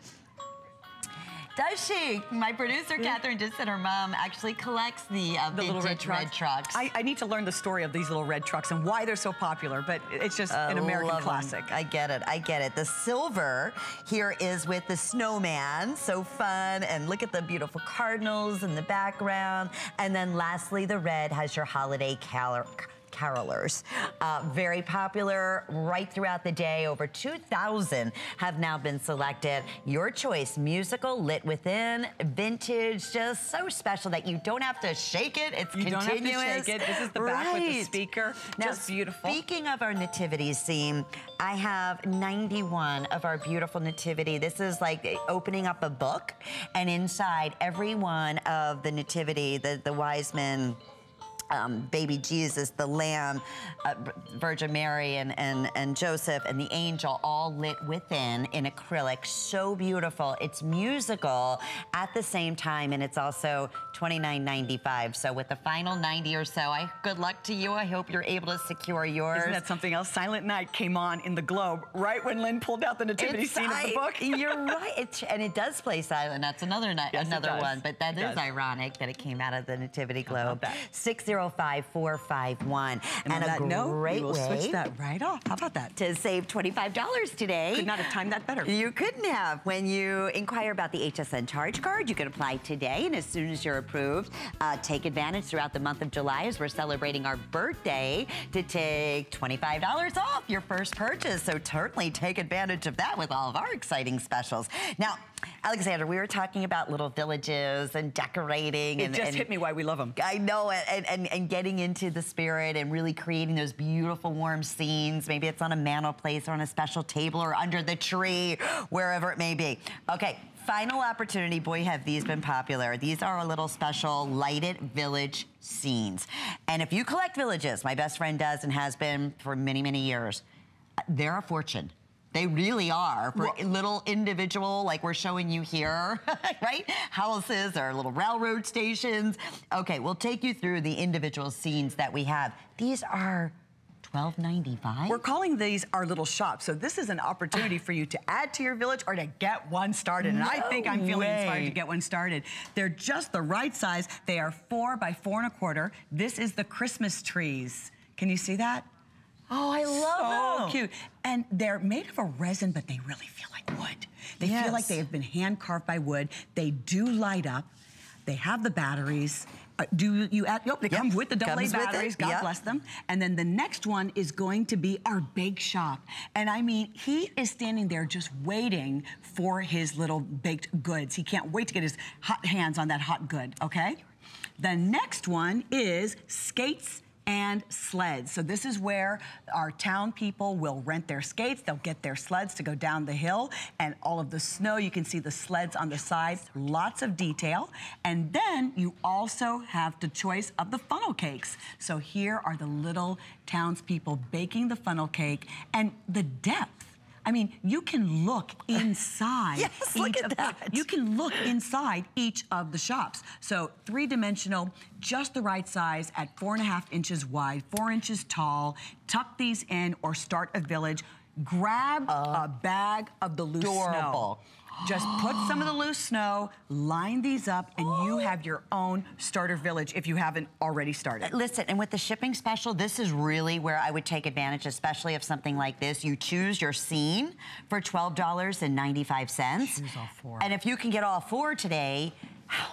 Does she? My producer, Catherine, just said her mom actually collects the, uh, the little red trucks. Red trucks. I, I need to learn the story of these little red trucks and why they're so popular, but it's just uh, an American classic. Them. I get it, I get it. The silver here is with the snowman, so fun, and look at the beautiful cardinals in the background. And then lastly, the red has your holiday calendar. Carolers. Uh, very popular right throughout the day. Over two thousand have now been selected. Your choice, musical, lit within, vintage, just so special that you don't have to shake it. It's you continuous. You don't have to shake it. This is the back right. with the speaker. Now, just beautiful. Speaking of our nativity scene, I have ninety-one of our beautiful nativity. This is like opening up a book, and inside every one of the nativity, the, the wise men, Um, baby Jesus, the Lamb, uh, Virgin Mary, and, and, and Joseph, and the angel, all lit within in acrylic. So beautiful. It's musical at the same time, and it's also twenty-nine ninety-five. So with the final ninety or so, I good luck to you. I hope you're able to secure yours. Isn't that something else? Silent Night came on in the Globe right when Lynn pulled out the nativity it's, scene I, of the book. You're right. It's, and it does play silent. That's another night, yes, another one. But that it is does. ironic that it came out of the Nativity Globe. six oh five, four five one. And, and on a that note, great we will way switch that right off. How about that? To save twenty-five dollars today. Could not have timed that better. You couldn't have. When you inquire about the H S N charge card, you can apply today, and as soon as you're approved, uh, take advantage throughout the month of July, as we're celebrating our birthday, to take twenty-five dollars off your first purchase. So certainly take advantage of that with all of our exciting specials. Now, Alexandra, we were talking about little villages and decorating. It and, just and, hit me why we love them. I know, and, and, and getting into the spirit and really creating those beautiful, warm scenes. Maybe it's on a mantelpiece or on a special table or under the tree, wherever it may be. Okay. Final opportunity, boy, have these been popular. These are our little special lighted village scenes. And if you collect villages, my best friend does and has been for many, many years, they're a fortune. They really are for well, little individual, like we're showing you here, right? Houses or little railroad stations. Okay, we'll take you through the individual scenes that we have. These are twelve ninety-five. We're calling these our little shops. So this is an opportunity for you to add to your village or to get one started. No and I think I'm feeling way. inspired to get one started. They're just the right size. They are four by four and a quarter. This is the Christmas trees. Can you see that? Oh, I love them. So cute. And they're made of a resin, but they really feel like wood. They yes. feel like they have been hand carved by wood. They do light up. They have the batteries. Uh, do you add, nope, they yep. come with the double A batteries, God yep. bless them. And then the next one is going to be our bake shop. And I mean, he is standing there just waiting for his little baked goods. He can't wait to get his hot hands on that hot good, okay? The next one is skates and sleds. So this is where our town people will rent their skates. They'll get their sleds to go down the hill and all of the snow. You can see the sleds on the side, lots of detail. And then you also have the choice of the funnel cakes. So here are the little townspeople baking the funnel cake, and the depth. I mean, you can look inside. Yes, look at that. The, you can look inside each of the shops. So three-dimensional, just the right size at four and a half inches wide, four inches tall. Tuck these in or start a village. Grab uh, a bag of the loose adorable. snow. Just put some of the loose snow, line these up, and you have your own starter village if you haven't already started. Listen, and with the shipping special, this is really where I would take advantage, especially of something like this. You choose your scene for twelve ninety-five. Choose all four. And if you can get all four today,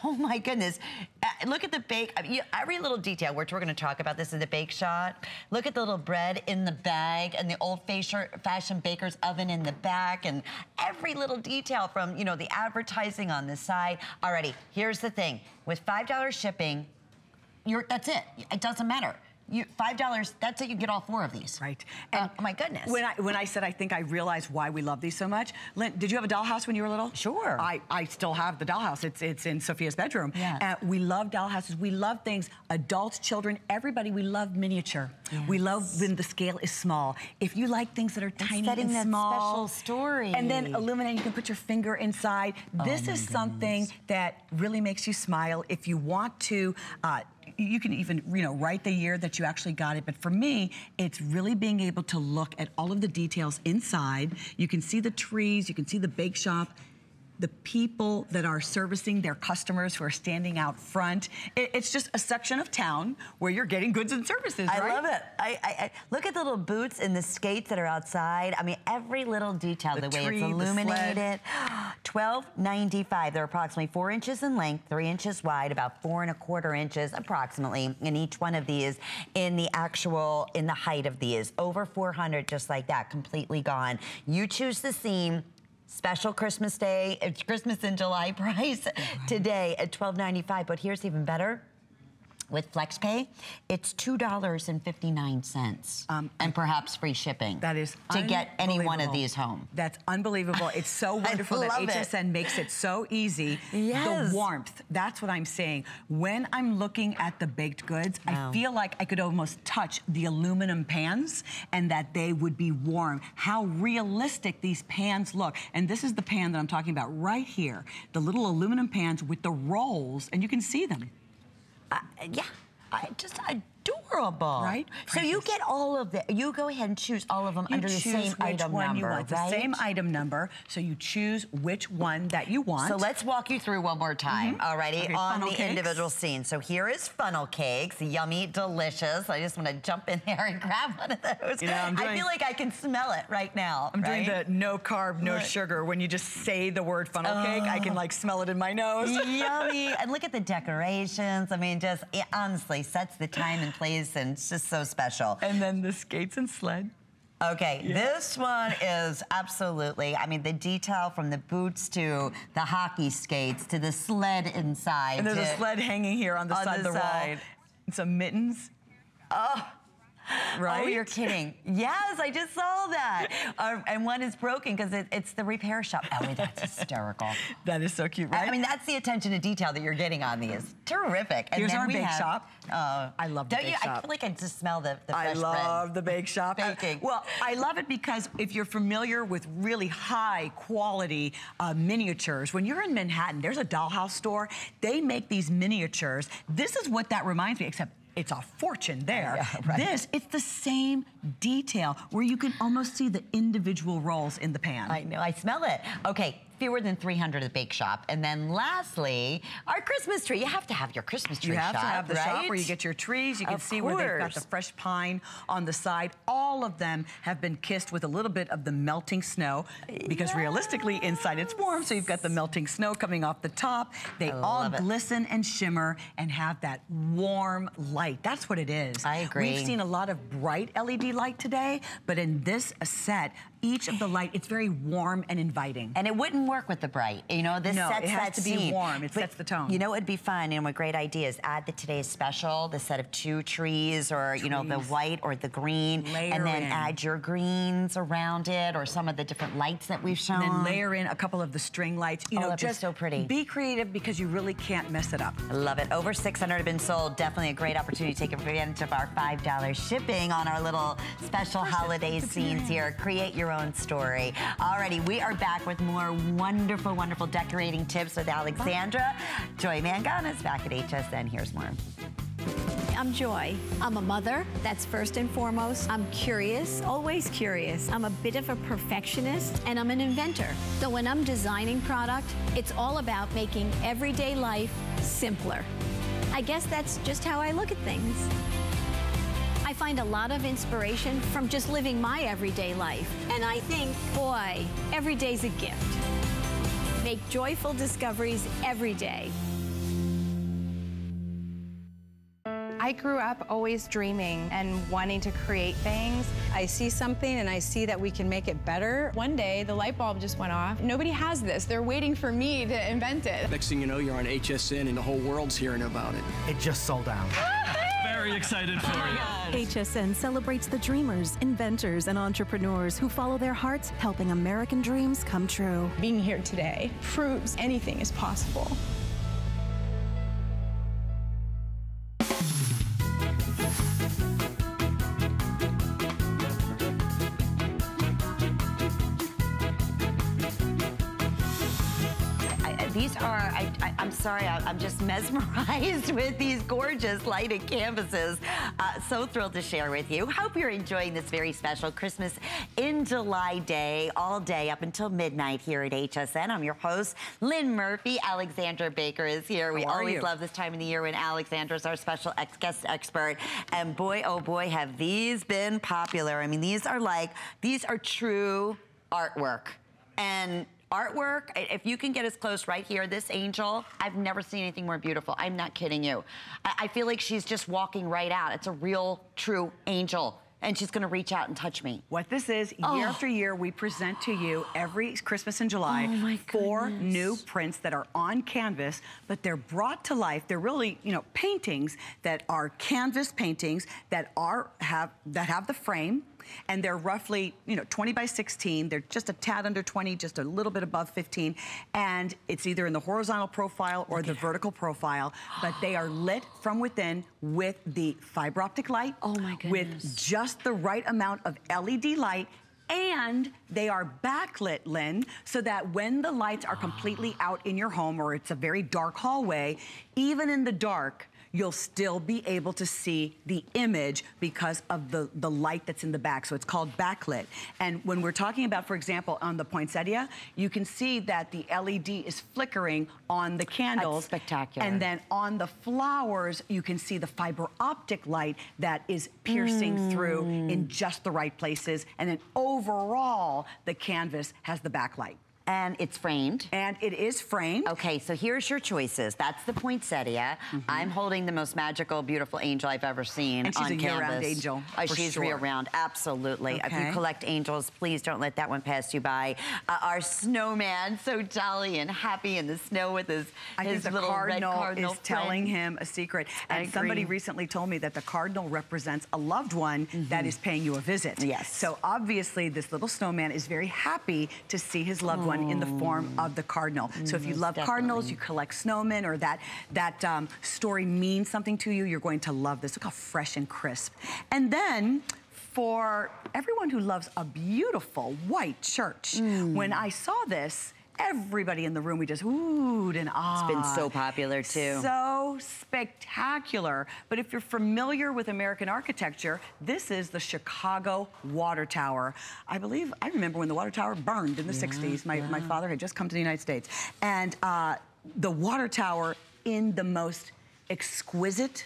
oh my goodness. Uh, look at the bake, I mean, you, every little detail, which we're gonna talk about this in the bake shot. Look at the little bread in the bag and the old fashioned baker's oven in the back, and every little detail from, you know, the advertising on the side. Alrighty, here's the thing. With five dollar shipping, you're, that's it, it doesn't matter. You, five dollars, that's it, you get all four of these. Right. And uh, oh my goodness. When I, when I said I think I realized why we love these so much, Lynn, did you have a dollhouse when you were little? Sure. I, I still have the dollhouse. It's, it's in Sophia's bedroom. Yes. Uh, we love dollhouses. We love things, adults, children, everybody, we love miniature. Yes. We love when the scale is small. If you like things that are tiny and, setting and that small. Special story. And then illuminating, you can put your finger inside. Oh, this is goodness. something that really makes you smile. If you want to, uh, you can even, you know, write the year that you actually got it. But for me, it's really being able to look at all of the details inside. You can see the trees, you can see the bake shop, the people that are servicing their customers who are standing out front. It, it's just a section of town where you're getting goods and services, right? I love it. I, I, I look at the little boots and the skates that are outside. I mean, every little detail, the, the way tree, it's illuminated. twelve ninety-five. They're approximately four inches in length, three inches wide, about four and a quarter inches approximately in each one of these. In the actual, in the height of these, over four hundred, just like that, completely gone. You choose the seam. Special Christmas Day, it's Christmas in July price today at twelve ninety-five. But here's even better. With FlexPay, it's two dollars and fifty-nine cents um, and perhaps free shipping. That is to get any one of these home. That's unbelievable. It's so wonderful that H S N it. makes it so easy. Yes. The warmth, that's what I'm saying. When I'm looking at the baked goods, wow. I feel like I could almost touch the aluminum pans and that they would be warm. How realistic these pans look. And this is the pan that I'm talking about right here. The little aluminum pans with the rolls, and you can see them. Uh, yeah, I just adorable, right? Precious. So you get all of the. You go ahead and choose all of them you under the same item one number. You want, right? The same item number. So you choose which one that you want. So let's walk you through one more time. Mm-hmm. Alrighty, okay, on the cakes. individual scene. So here is funnel cakes, yummy, delicious. I just want to jump in there and grab one of those. You know, I'm doing, I feel like I can smell it right now. I'm right? doing the no carb, no look. sugar. When you just say the word funnel oh. cake, I can like smell it in my nose. Yummy, and look at the decorations. I mean, just it honestly sets the time and place, and it's just so special. And then the skates and sled. Okay, yeah. This one is absolutely, I mean, the detail from the boots to the hockey skates to the sled inside. And there's to, a sled hanging here on the on side of the side. wall. And some mittens. Oh. Right? Oh, you're kidding. Yes, I just saw that. Um, and one is broken because it, it's the repair shop. Ellie, that's hysterical. That is so cute, right? I mean, that's the attention to detail that you're getting on these. Terrific. And here's then our we bake have, shop. Uh, I love the don't bake you, shop. I feel like I just smell the, the fresh bread. I love bread. the bake shop. Baking. Uh, well, I love it because if you're familiar with really high quality uh, miniatures, when you're in Manhattan, there's a dollhouse store. They make these miniatures. This is what that reminds me, except it's a fortune there. Yeah, right. This, it's the same detail where you can almost see the individual rolls in the pan. I know, I smell it. Okay, fewer than three hundred at the bake shop. And then lastly, our Christmas tree. You have to have your Christmas tree shop, You have shop, to have the right? shop where you get your trees. You can of see course. where they've got the fresh pine on the side. All of them have been kissed with a little bit of the melting snow because yes. realistically inside it's warm, so you've got the melting snow coming off the top. They I all glisten and shimmer and have that warm light. That's what it is. I agree. We've seen a lot of bright L E D light today, but in this set, each of the light, it's very warm and inviting. And it wouldn't work with the bright. You know, this no, sets that scene. No, it has to be scene. warm. It but, sets the tone. You know, it'd be fun, and what great ideas. Add the today's special, the set of two trees, or, trees. you know, the white or the green. Layer and then in. add your greens around it, or some of the different lights that we've shown. And then layer in a couple of the string lights. You oh, know, that'd just be so pretty. Be creative, because you really can't mess it up. I love it. Over six hundred have been sold. Definitely a great opportunity to take advantage of our five dollar shipping on our little special holiday scenes here. Create your own story. Alrighty, we are back with more wonderful, wonderful decorating tips with Alexandra. Joy Mangana's back at H S N. Here's more. I'm Joy. I'm a mother, that's first and foremost. I'm curious, always curious. I'm a bit of a perfectionist, and I'm an inventor. So when I'm designing product, it's all about making everyday life simpler. I guess that's just how I look at things. I find a lot of inspiration from just living my everyday life. And I think, boy, every day's a gift. Make joyful discoveries every day. I grew up always dreaming and wanting to create things. I see something and I see that we can make it better. One day, the light bulb just went off. Nobody has this. They're waiting for me to invent it. Next thing you know, you're on H S N and the whole world's hearing about it. It just sold out. Very excited for oh you. H S N celebrates the dreamers, inventors, and entrepreneurs who follow their hearts, helping American dreams come true. Being here today proves anything is possible. Sorry, I'm just mesmerized with these gorgeous lighted canvases. Uh, so thrilled to share with you. Hope you're enjoying this very special Christmas in July day, all day up until midnight here at H S N. I'm your host, Lynn Murphy. Alexandra Baker is here. We always you? love this time of the year when Alexandra's our special ex guest expert. And boy, oh boy, have these been popular. I mean, these are like, these are true artwork. And artwork, if you can get as close right here, this angel, I've never seen anything more beautiful. I'm not kidding you. I, I feel like she's just walking right out. It's a real, true angel. And she's going to reach out and touch me. What this is, oh. year after year, we present to you every Christmas in July oh four new prints that are on canvas, but they're brought to life. They're really, you know, paintings that are canvas paintings that are have that have the frame, and they're roughly, you know, twenty by sixteen. They're just a tad under twenty, just a little bit above fifteen, and it's either in the horizontal profile or the vertical profile, but they are lit from within with the fiber optic light, oh my goodness, with just the right amount of L E D light, and they are backlit, Lynn, so that when the lights are completely out in your home or it's a very dark hallway, even in the dark, you'll still be able to see the image because of the, the light that's in the back. So it's called backlit. And when we're talking about, for example, on the poinsettia, you can see that the L E D is flickering on the candles. That's spectacular. And then on the flowers, you can see the fiber optic light that is piercing mm. through in just the right places. And then overall, the canvas has the backlight. And it's framed. And it is framed. Okay, so here's your choices. That's the poinsettia. Mm-hmm. I'm holding the most magical, beautiful angel I've ever seen on canvas. And she's a year-round angel. Oh, she's year-round, absolutely. Okay. If you collect angels, please don't let that one pass you by. Uh, our snowman, so jolly and happy in the snow with his, I his think the little cardinal red cardinal is friend. telling him a secret. And somebody recently told me that the cardinal represents a loved one mm-hmm. that is paying you a visit. Yes. So obviously, this little snowman is very happy to see his loved oh. one in the form of the cardinal. Mm, so if you love definitely. cardinals, you collect snowmen, or that that um, story means something to you, you're going to love this. Look how fresh and crisp. And then for everyone who loves a beautiful white church, mm. when I saw this, everybody in the room, we just oohed and ah. It's been so popular too. So spectacular. But if you're familiar with American architecture, this is the Chicago Water Tower. I believe, I remember when the Water Tower burned in the yeah, sixties. My, yeah. my father had just come to the United States. And uh, the Water Tower in the most exquisite,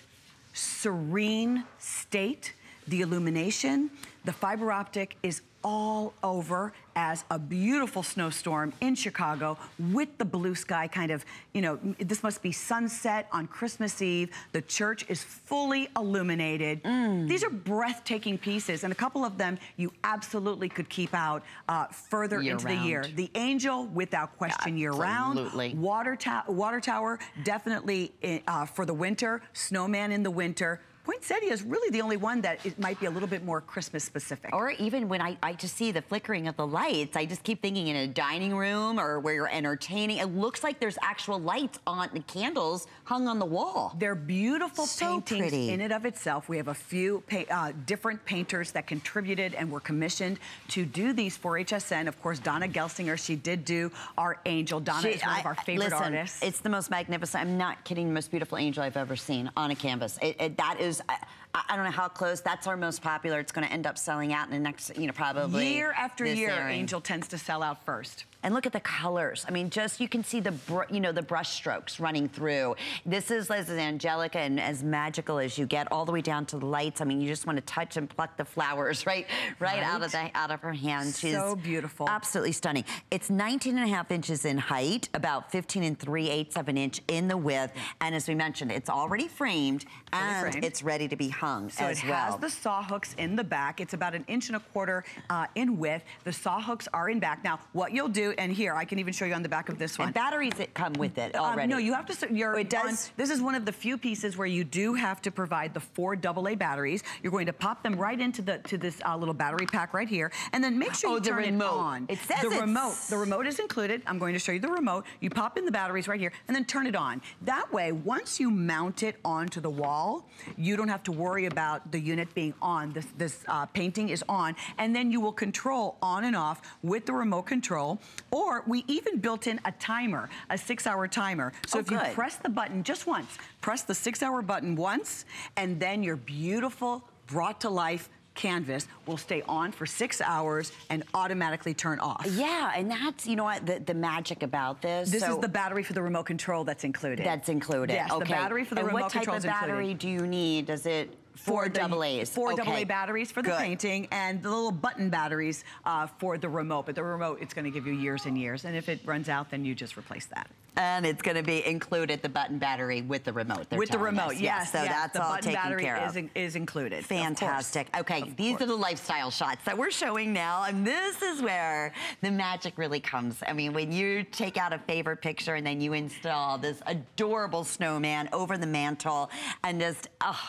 serene state, the illumination, the fiber optic is all over as a beautiful snowstorm in Chicago with the blue sky kind of, you know, this must be sunset on Christmas Eve. The church is fully illuminated. Mm. These are breathtaking pieces, and a couple of them you absolutely could keep out uh, further year into round. the year. The Angel, without question, yeah, year absolutely. round. Water, water Tower, definitely uh, for the winter. Snowman in the winter. Poinsettia is really the only one that it might be a little bit more Christmas specific. Or even when I, I just see the flickering of the lights, I just keep thinking in a dining room or where you're entertaining, it looks like there's actual lights on the candles hung on the wall. They're beautiful so paintings pretty. in and of itself. We have a few pa uh, different painters that contributed and were commissioned to do these for H S N. Of course, Donna Gelsinger, she did do our Angel. Donna she, is one I, of our favorite listen, artists. It's the most magnificent, I'm not kidding, the most beautiful angel I've ever seen on a canvas. It, it, that is I, I don't know how close. That's our most popular. It's going to end up selling out in the next, you know, probably year after year. Airing. Angel tends to sell out first. And look at the colors. I mean, just you can see the, br you know, the brush strokes running through. This is as angelic and as magical as you get, all the way down to the lights. I mean, you just want to touch and pluck the flowers right, right, right. out of the out of her hand. She's so beautiful, absolutely stunning. It's nineteen and a half inches in height, about fifteen and three eighths of an inch in the width, and as we mentioned, it's already framed and already framed. It's ready to be hung so as it well. Has the saw hooks in the back. It's about an inch and a quarter uh, in width. The saw hooks are in back. Now, what you'll do. And here, I can even show you on the back of this one. And batteries that come with it already. Um, no, you have to, you're it does. On, this is one of the few pieces where you do have to provide the four double A batteries. You're going to pop them right into the to this uh, little battery pack right here. And then make sure oh, you turn remote. it on. It says the it's... remote. The remote is included. I'm going to show you the remote. You pop in the batteries right here and then turn it on. That way, once you mount it onto the wall, you don't have to worry about the unit being on. This, this uh, painting is on. And then you will control on and off with the remote control. Or we even built in a timer, a six hour timer. So oh, if good. you press the button just once, press the six hour button once, and then your beautiful, brought-to-life canvas will stay on for six hours and automatically turn off. Yeah, and that's, you know what, the, the magic about this. This so is the battery for the remote control that's included. That's included, yes, okay. the battery for the and remote control is included. what type of battery do you need? Does it... Four double A's. Four double A batteries for the painting and the little button batteries uh, for the remote. But the remote, it's going to give you years and years. And if it runs out, then you just replace that. And it's going to be included, the button battery, with the remote. With the remote, us. yes. yes so yes, that's all taken care of. The button battery is included. Fantastic. Okay, of these course. are the lifestyle shots that we're showing now. And this is where the magic really comes. I mean, when you take out a favorite picture and then you install this adorable snowman over the mantle and just, oh,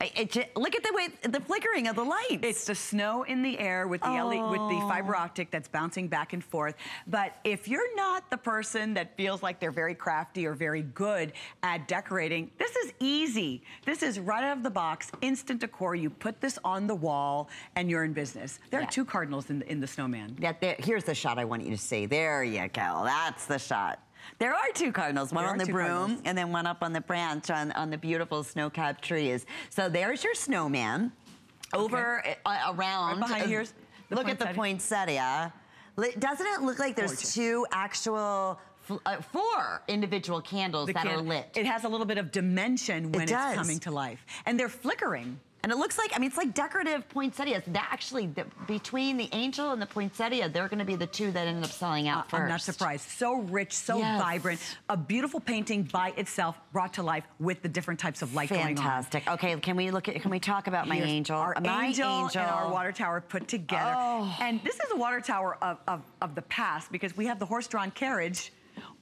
I, it just, look at the way the flickering of the lights. It's the snow in the air with the oh. L E D, with the fiber optic that's bouncing back and forth. But if you're not the person that feels like they're very crafty or very good at decorating, this is easy. This is right out of the box, instant decor. You put this on the wall, and you're in business. There yeah. are two cardinals in the, in the snowman. Yeah, there, here's the shot I want you to see. There you go. That's the shot. There are two cardinals, one on the broom and then one up on the branch on, on the beautiful snow-capped trees. So there's your snowman over, uh, around. Right behind here's the poinsettia. Look at the poinsettia. Doesn't it look like there's two actual... Uh, four individual candles that are lit. It has a little bit of dimension when it's coming to life. And they're flickering. And it looks like, I mean, it's like decorative poinsettias. That actually, the, between the angel and the poinsettia, they're going to be the two that end up selling out uh, first. I'm not surprised. So rich, so yes. vibrant. A beautiful painting by itself, brought to life with the different types of light Fantastic. going on. Fantastic. Okay, can we look at? Can we talk about my Here's angel? Our my angel, angel and our water tower put together. Oh. And this is a water tower of, of, of the past because we have the horse-drawn carriage.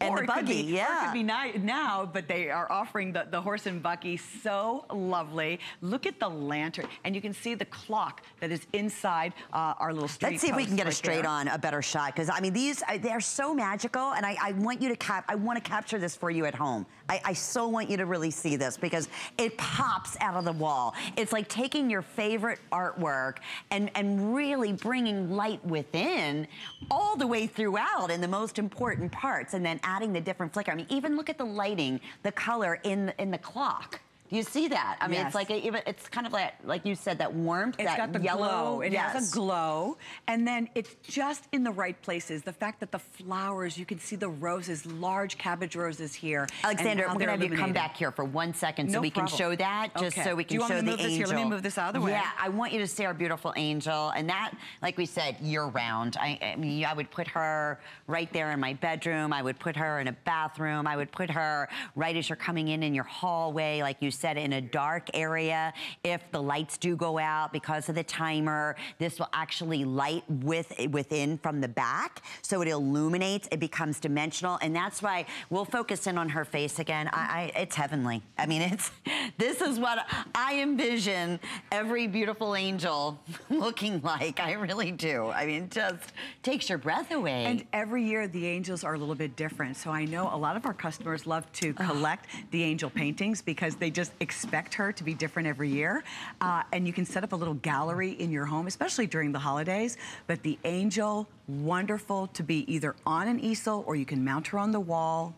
And or the buggy, be, yeah. Or it could be ni now, but they are offering the, the horse and buggy. So lovely. Look at the lantern. And you can see the clock that is inside uh, our little street. Let's see if we can get right a straight there. on a better shot. Because, I mean, these, I, they're so magical. And I, I want you to cap, I want to capture this for you at home. I, I so want you to really see this because it pops out of the wall. It's like taking your favorite artwork and, and really bringing light within all the way throughout in the most important parts. And then adding the different flicker. I mean, even look at the lighting, the color in in the clock. You see that. I mean, yes. it's like a, it's kind of like like you said, that warmth, it's that got the yellow. Glow. It yes. has a glow, and then it's just in the right places. The fact that the flowers, you can see the roses, large cabbage roses here. Alexandra, we're going to have you come back here for one second so no we problem. can show that, just okay. so we can show the angel. Do you want me to move this here? Let me move this out of the way. Yeah, I want you to see our beautiful angel, and that, like we said, year-round. I, I mean, I would put her right there in my bedroom. I would put her in a bathroom. I would put her right as you're coming in in your hallway, like you said, in a dark area. If the lights do go out because of the timer, this will actually light with within from the back, so it illuminates. It becomes dimensional, and that's why we'll focus in on her face again. I, I it's heavenly. I mean, it's this is what I envision every beautiful angel looking like. I really do. I mean, it just takes your breath away. And every year the angels are a little bit different. So I know a lot of our customers love to collect oh. the angel paintings because they just expect her to be different every year. Uh, and you can set up a little gallery in your home, especially during the holidays. But the angel, wonderful to be either on an easel or you can mount her on the wall.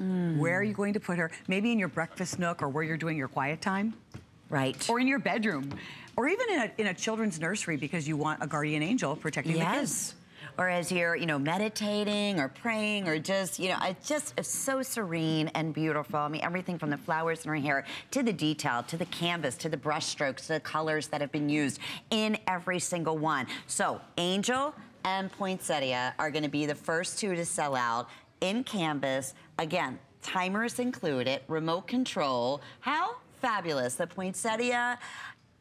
Mm. Where are you going to put her? Maybe in your breakfast nook or where you're doing your quiet time. Right. Or in your bedroom. Or even in a, in a children's nursery because you want a guardian angel protecting yes. the kids. Or as you're, you know, meditating or praying or just, you know, it's just it's so serene and beautiful. I mean, everything from the flowers in her hair to the detail, to the canvas, to the brush strokes, to the colors that have been used in every single one. So, angel and poinsettia are going to be the first two to sell out in canvas. Again, timers included, remote control. How fabulous. The poinsettia,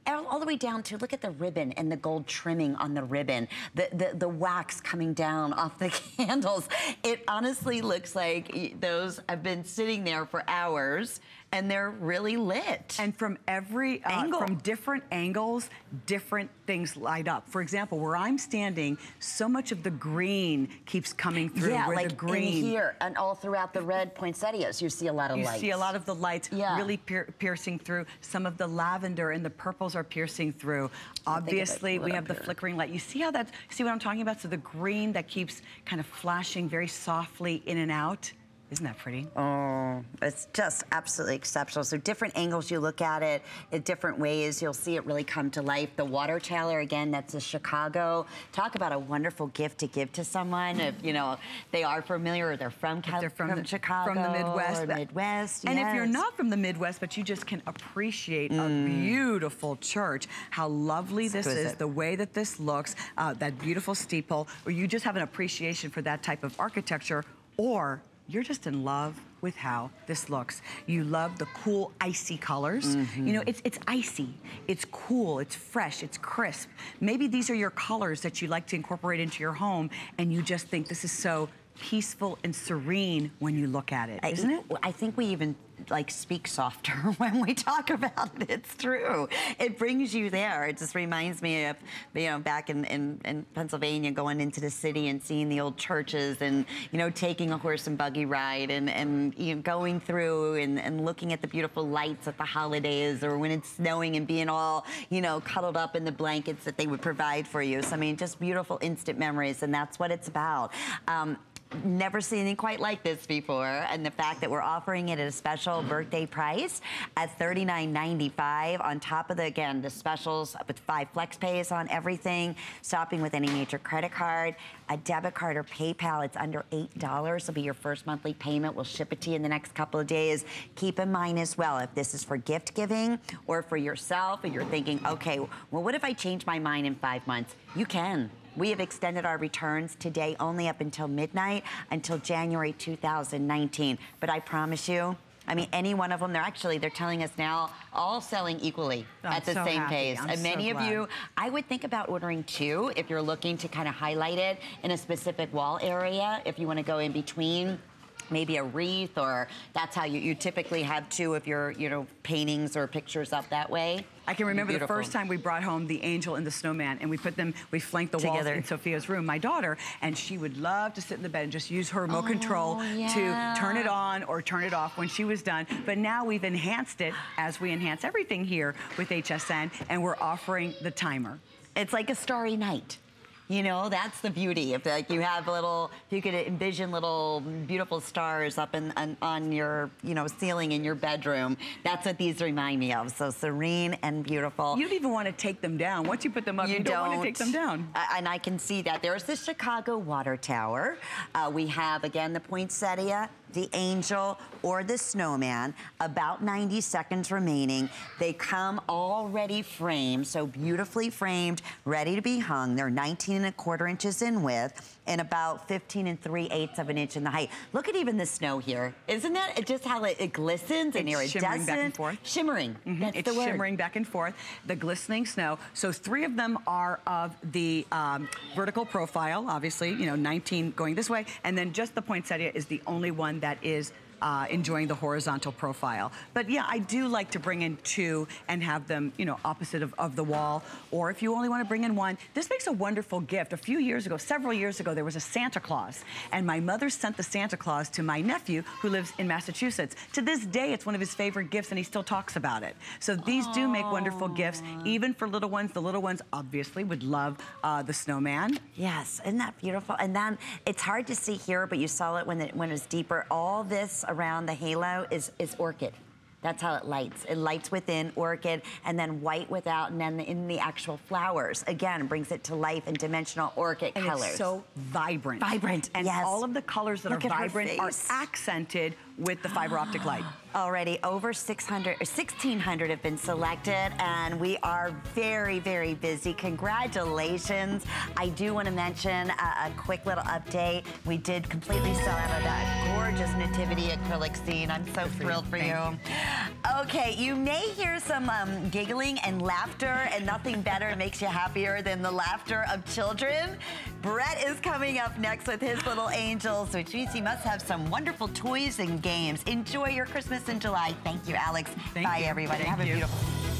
all the way down to, look at the ribbon and the gold trimming on the ribbon, the, the, the wax coming down off the candles. It honestly looks like those have been sitting there for hours and they're really lit. And from every, uh, angle. from different angles, different things light up. For example, where I'm standing, so much of the green keeps coming through. Yeah, where like the green, in here and all throughout the red poinsettias, you see a lot of lights. You see a lot of the lights yeah. really pier piercing through. Some of the lavender and the purples are piercing through. Obviously, we have the flickering light. You see how that's, see what I'm talking about? So the green that keeps kind of flashing very softly in and out. Isn't that pretty? Oh, it's just absolutely exceptional. So different angles you look at it, in different ways, you'll see it really come to life. The Water Tower, again, that's in Chicago. Talk about a wonderful gift to give to someone if, you know, they are familiar or they're from, Cal they're from, from the, Chicago. From the Midwest. Or Midwest, And yes. if you're not from the Midwest, but you just can appreciate mm. a beautiful church, how lovely this Exquisite. is, the way that this looks, uh, that beautiful steeple, or you just have an appreciation for that type of architecture, or you're just in love with how this looks. You love the cool, icy colors. Mm-hmm. You know, it's, it's icy, it's cool, it's fresh, it's crisp. Maybe these are your colors that you like to incorporate into your home and you just think this is so peaceful and serene when you look at it, isn't it? I think we even like speak softer when we talk about it. It's true. It brings you there. It just reminds me of, you know, back in, in, in Pennsylvania, going into the city and seeing the old churches and, you know, taking a horse and buggy ride and, and you know, going through and, and looking at the beautiful lights at the holidays or when it's snowing and being all, you know, cuddled up in the blankets that they would provide for you. So, I mean, just beautiful instant memories, and that's what it's about. Um, Never seen anything quite like this before, and the fact that we're offering it at a special birthday price at thirty-nine ninety-five on top of the, again, the specials with five flex pays on everything, shopping with any major credit card, a debit card or PayPal, it's under eight dollars. It'll be your first monthly payment. We'll ship it to you in the next couple of days. Keep in mind as well, if this is for gift giving or for yourself and you're thinking, okay, well, what if I change my mind in five months? You can. We have extended our returns today only up until midnight, until January two thousand nineteen. But I promise you, I mean, any one of them, they're actually, they're telling us now, all selling equally I'm at the so same happy. pace. I'm and many so of you, I would think about ordering two if you're looking to kind of highlight it in a specific wall area, if you want to go in between. Maybe a wreath, or that's how you, you typically have two of your, you know, paintings or pictures up that way. I can remember Beautiful. the first time we brought home the angel and the snowman, and we put them, we flanked the Together. walls in Sophia's room, my daughter, and she would love to sit in the bed and just use her remote oh, control yeah. to turn it on or turn it off when she was done. But now we've enhanced it, as we enhance everything here with H S N, and we're offering the timer. It's like a starry night. You know, that's the beauty. If like you have little, if you could envision little beautiful stars up in, on, on your, you know, ceiling in your bedroom, that's what these remind me of. So serene and beautiful. You don't even want to take them down. Once you put them up, you, you don't, don't want to take them down. Uh, and I can see that. There's the Chicago Water Tower. Uh, we have, again, the poinsettia, the angel, or the snowman. About ninety seconds remaining. They come already framed, so beautifully framed, ready to be hung. They're nineteen and a quarter inches in width and about fifteen and three eighths of an inch in the height. Look at even the snow here. Isn't that just how it, it glistens and iridescent? Shimmering back and forth. Shimmering, mm-hmm. That's it's the word. Shimmering back and forth, the glistening snow. So three of them are of the um, vertical profile, obviously, you know, nineteen going this way, and then just the poinsettia is the only one that is Uh, enjoying the horizontal profile. But yeah, I do like to bring in two and have them, you know, opposite of, of the wall. Or if you only want to bring in one, this makes a wonderful gift. A few years ago, several years ago, there was a Santa Claus. And my mother sent the Santa Claus to my nephew who lives in Massachusetts. To this day, it's one of his favorite gifts and he still talks about it. So these Aww. do make wonderful gifts, even for little ones. The little ones obviously would love uh, the snowman. Yes, isn't that beautiful? And then it's hard to see here, but you saw it when it, when it was deeper. All this around the halo is, is orchid. That's how it lights. It lights within orchid, and then white without, and then in the actual flowers. Again, brings it to life in dimensional orchid and colors. It's so vibrant. Vibrant, and yes. all of the colors that Look are vibrant are accented with the fiber optic light. Already over six hundred, or sixteen hundred have been selected, and we are very, very busy. Congratulations. I do want to mention a, a quick little update. We did completely sell out of that gorgeous nativity acrylic scene. I'm so thrilled for you. Okay, you may hear some um, giggling and laughter, and nothing better makes you happier than the laughter of children. Brett is coming up next with his little angels, which means he must have some wonderful toys and games. Enjoy your Christmas in July. Thank you, Alex. Thank Bye, you. everybody. Thank have you. a beautiful...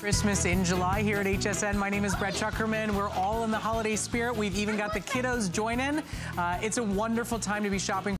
Christmas in July here at H S N. My name is Brett Chuckerman. We're all in the holiday spirit. We've even got the kiddos join in. Uh, it's a wonderful time to be shopping.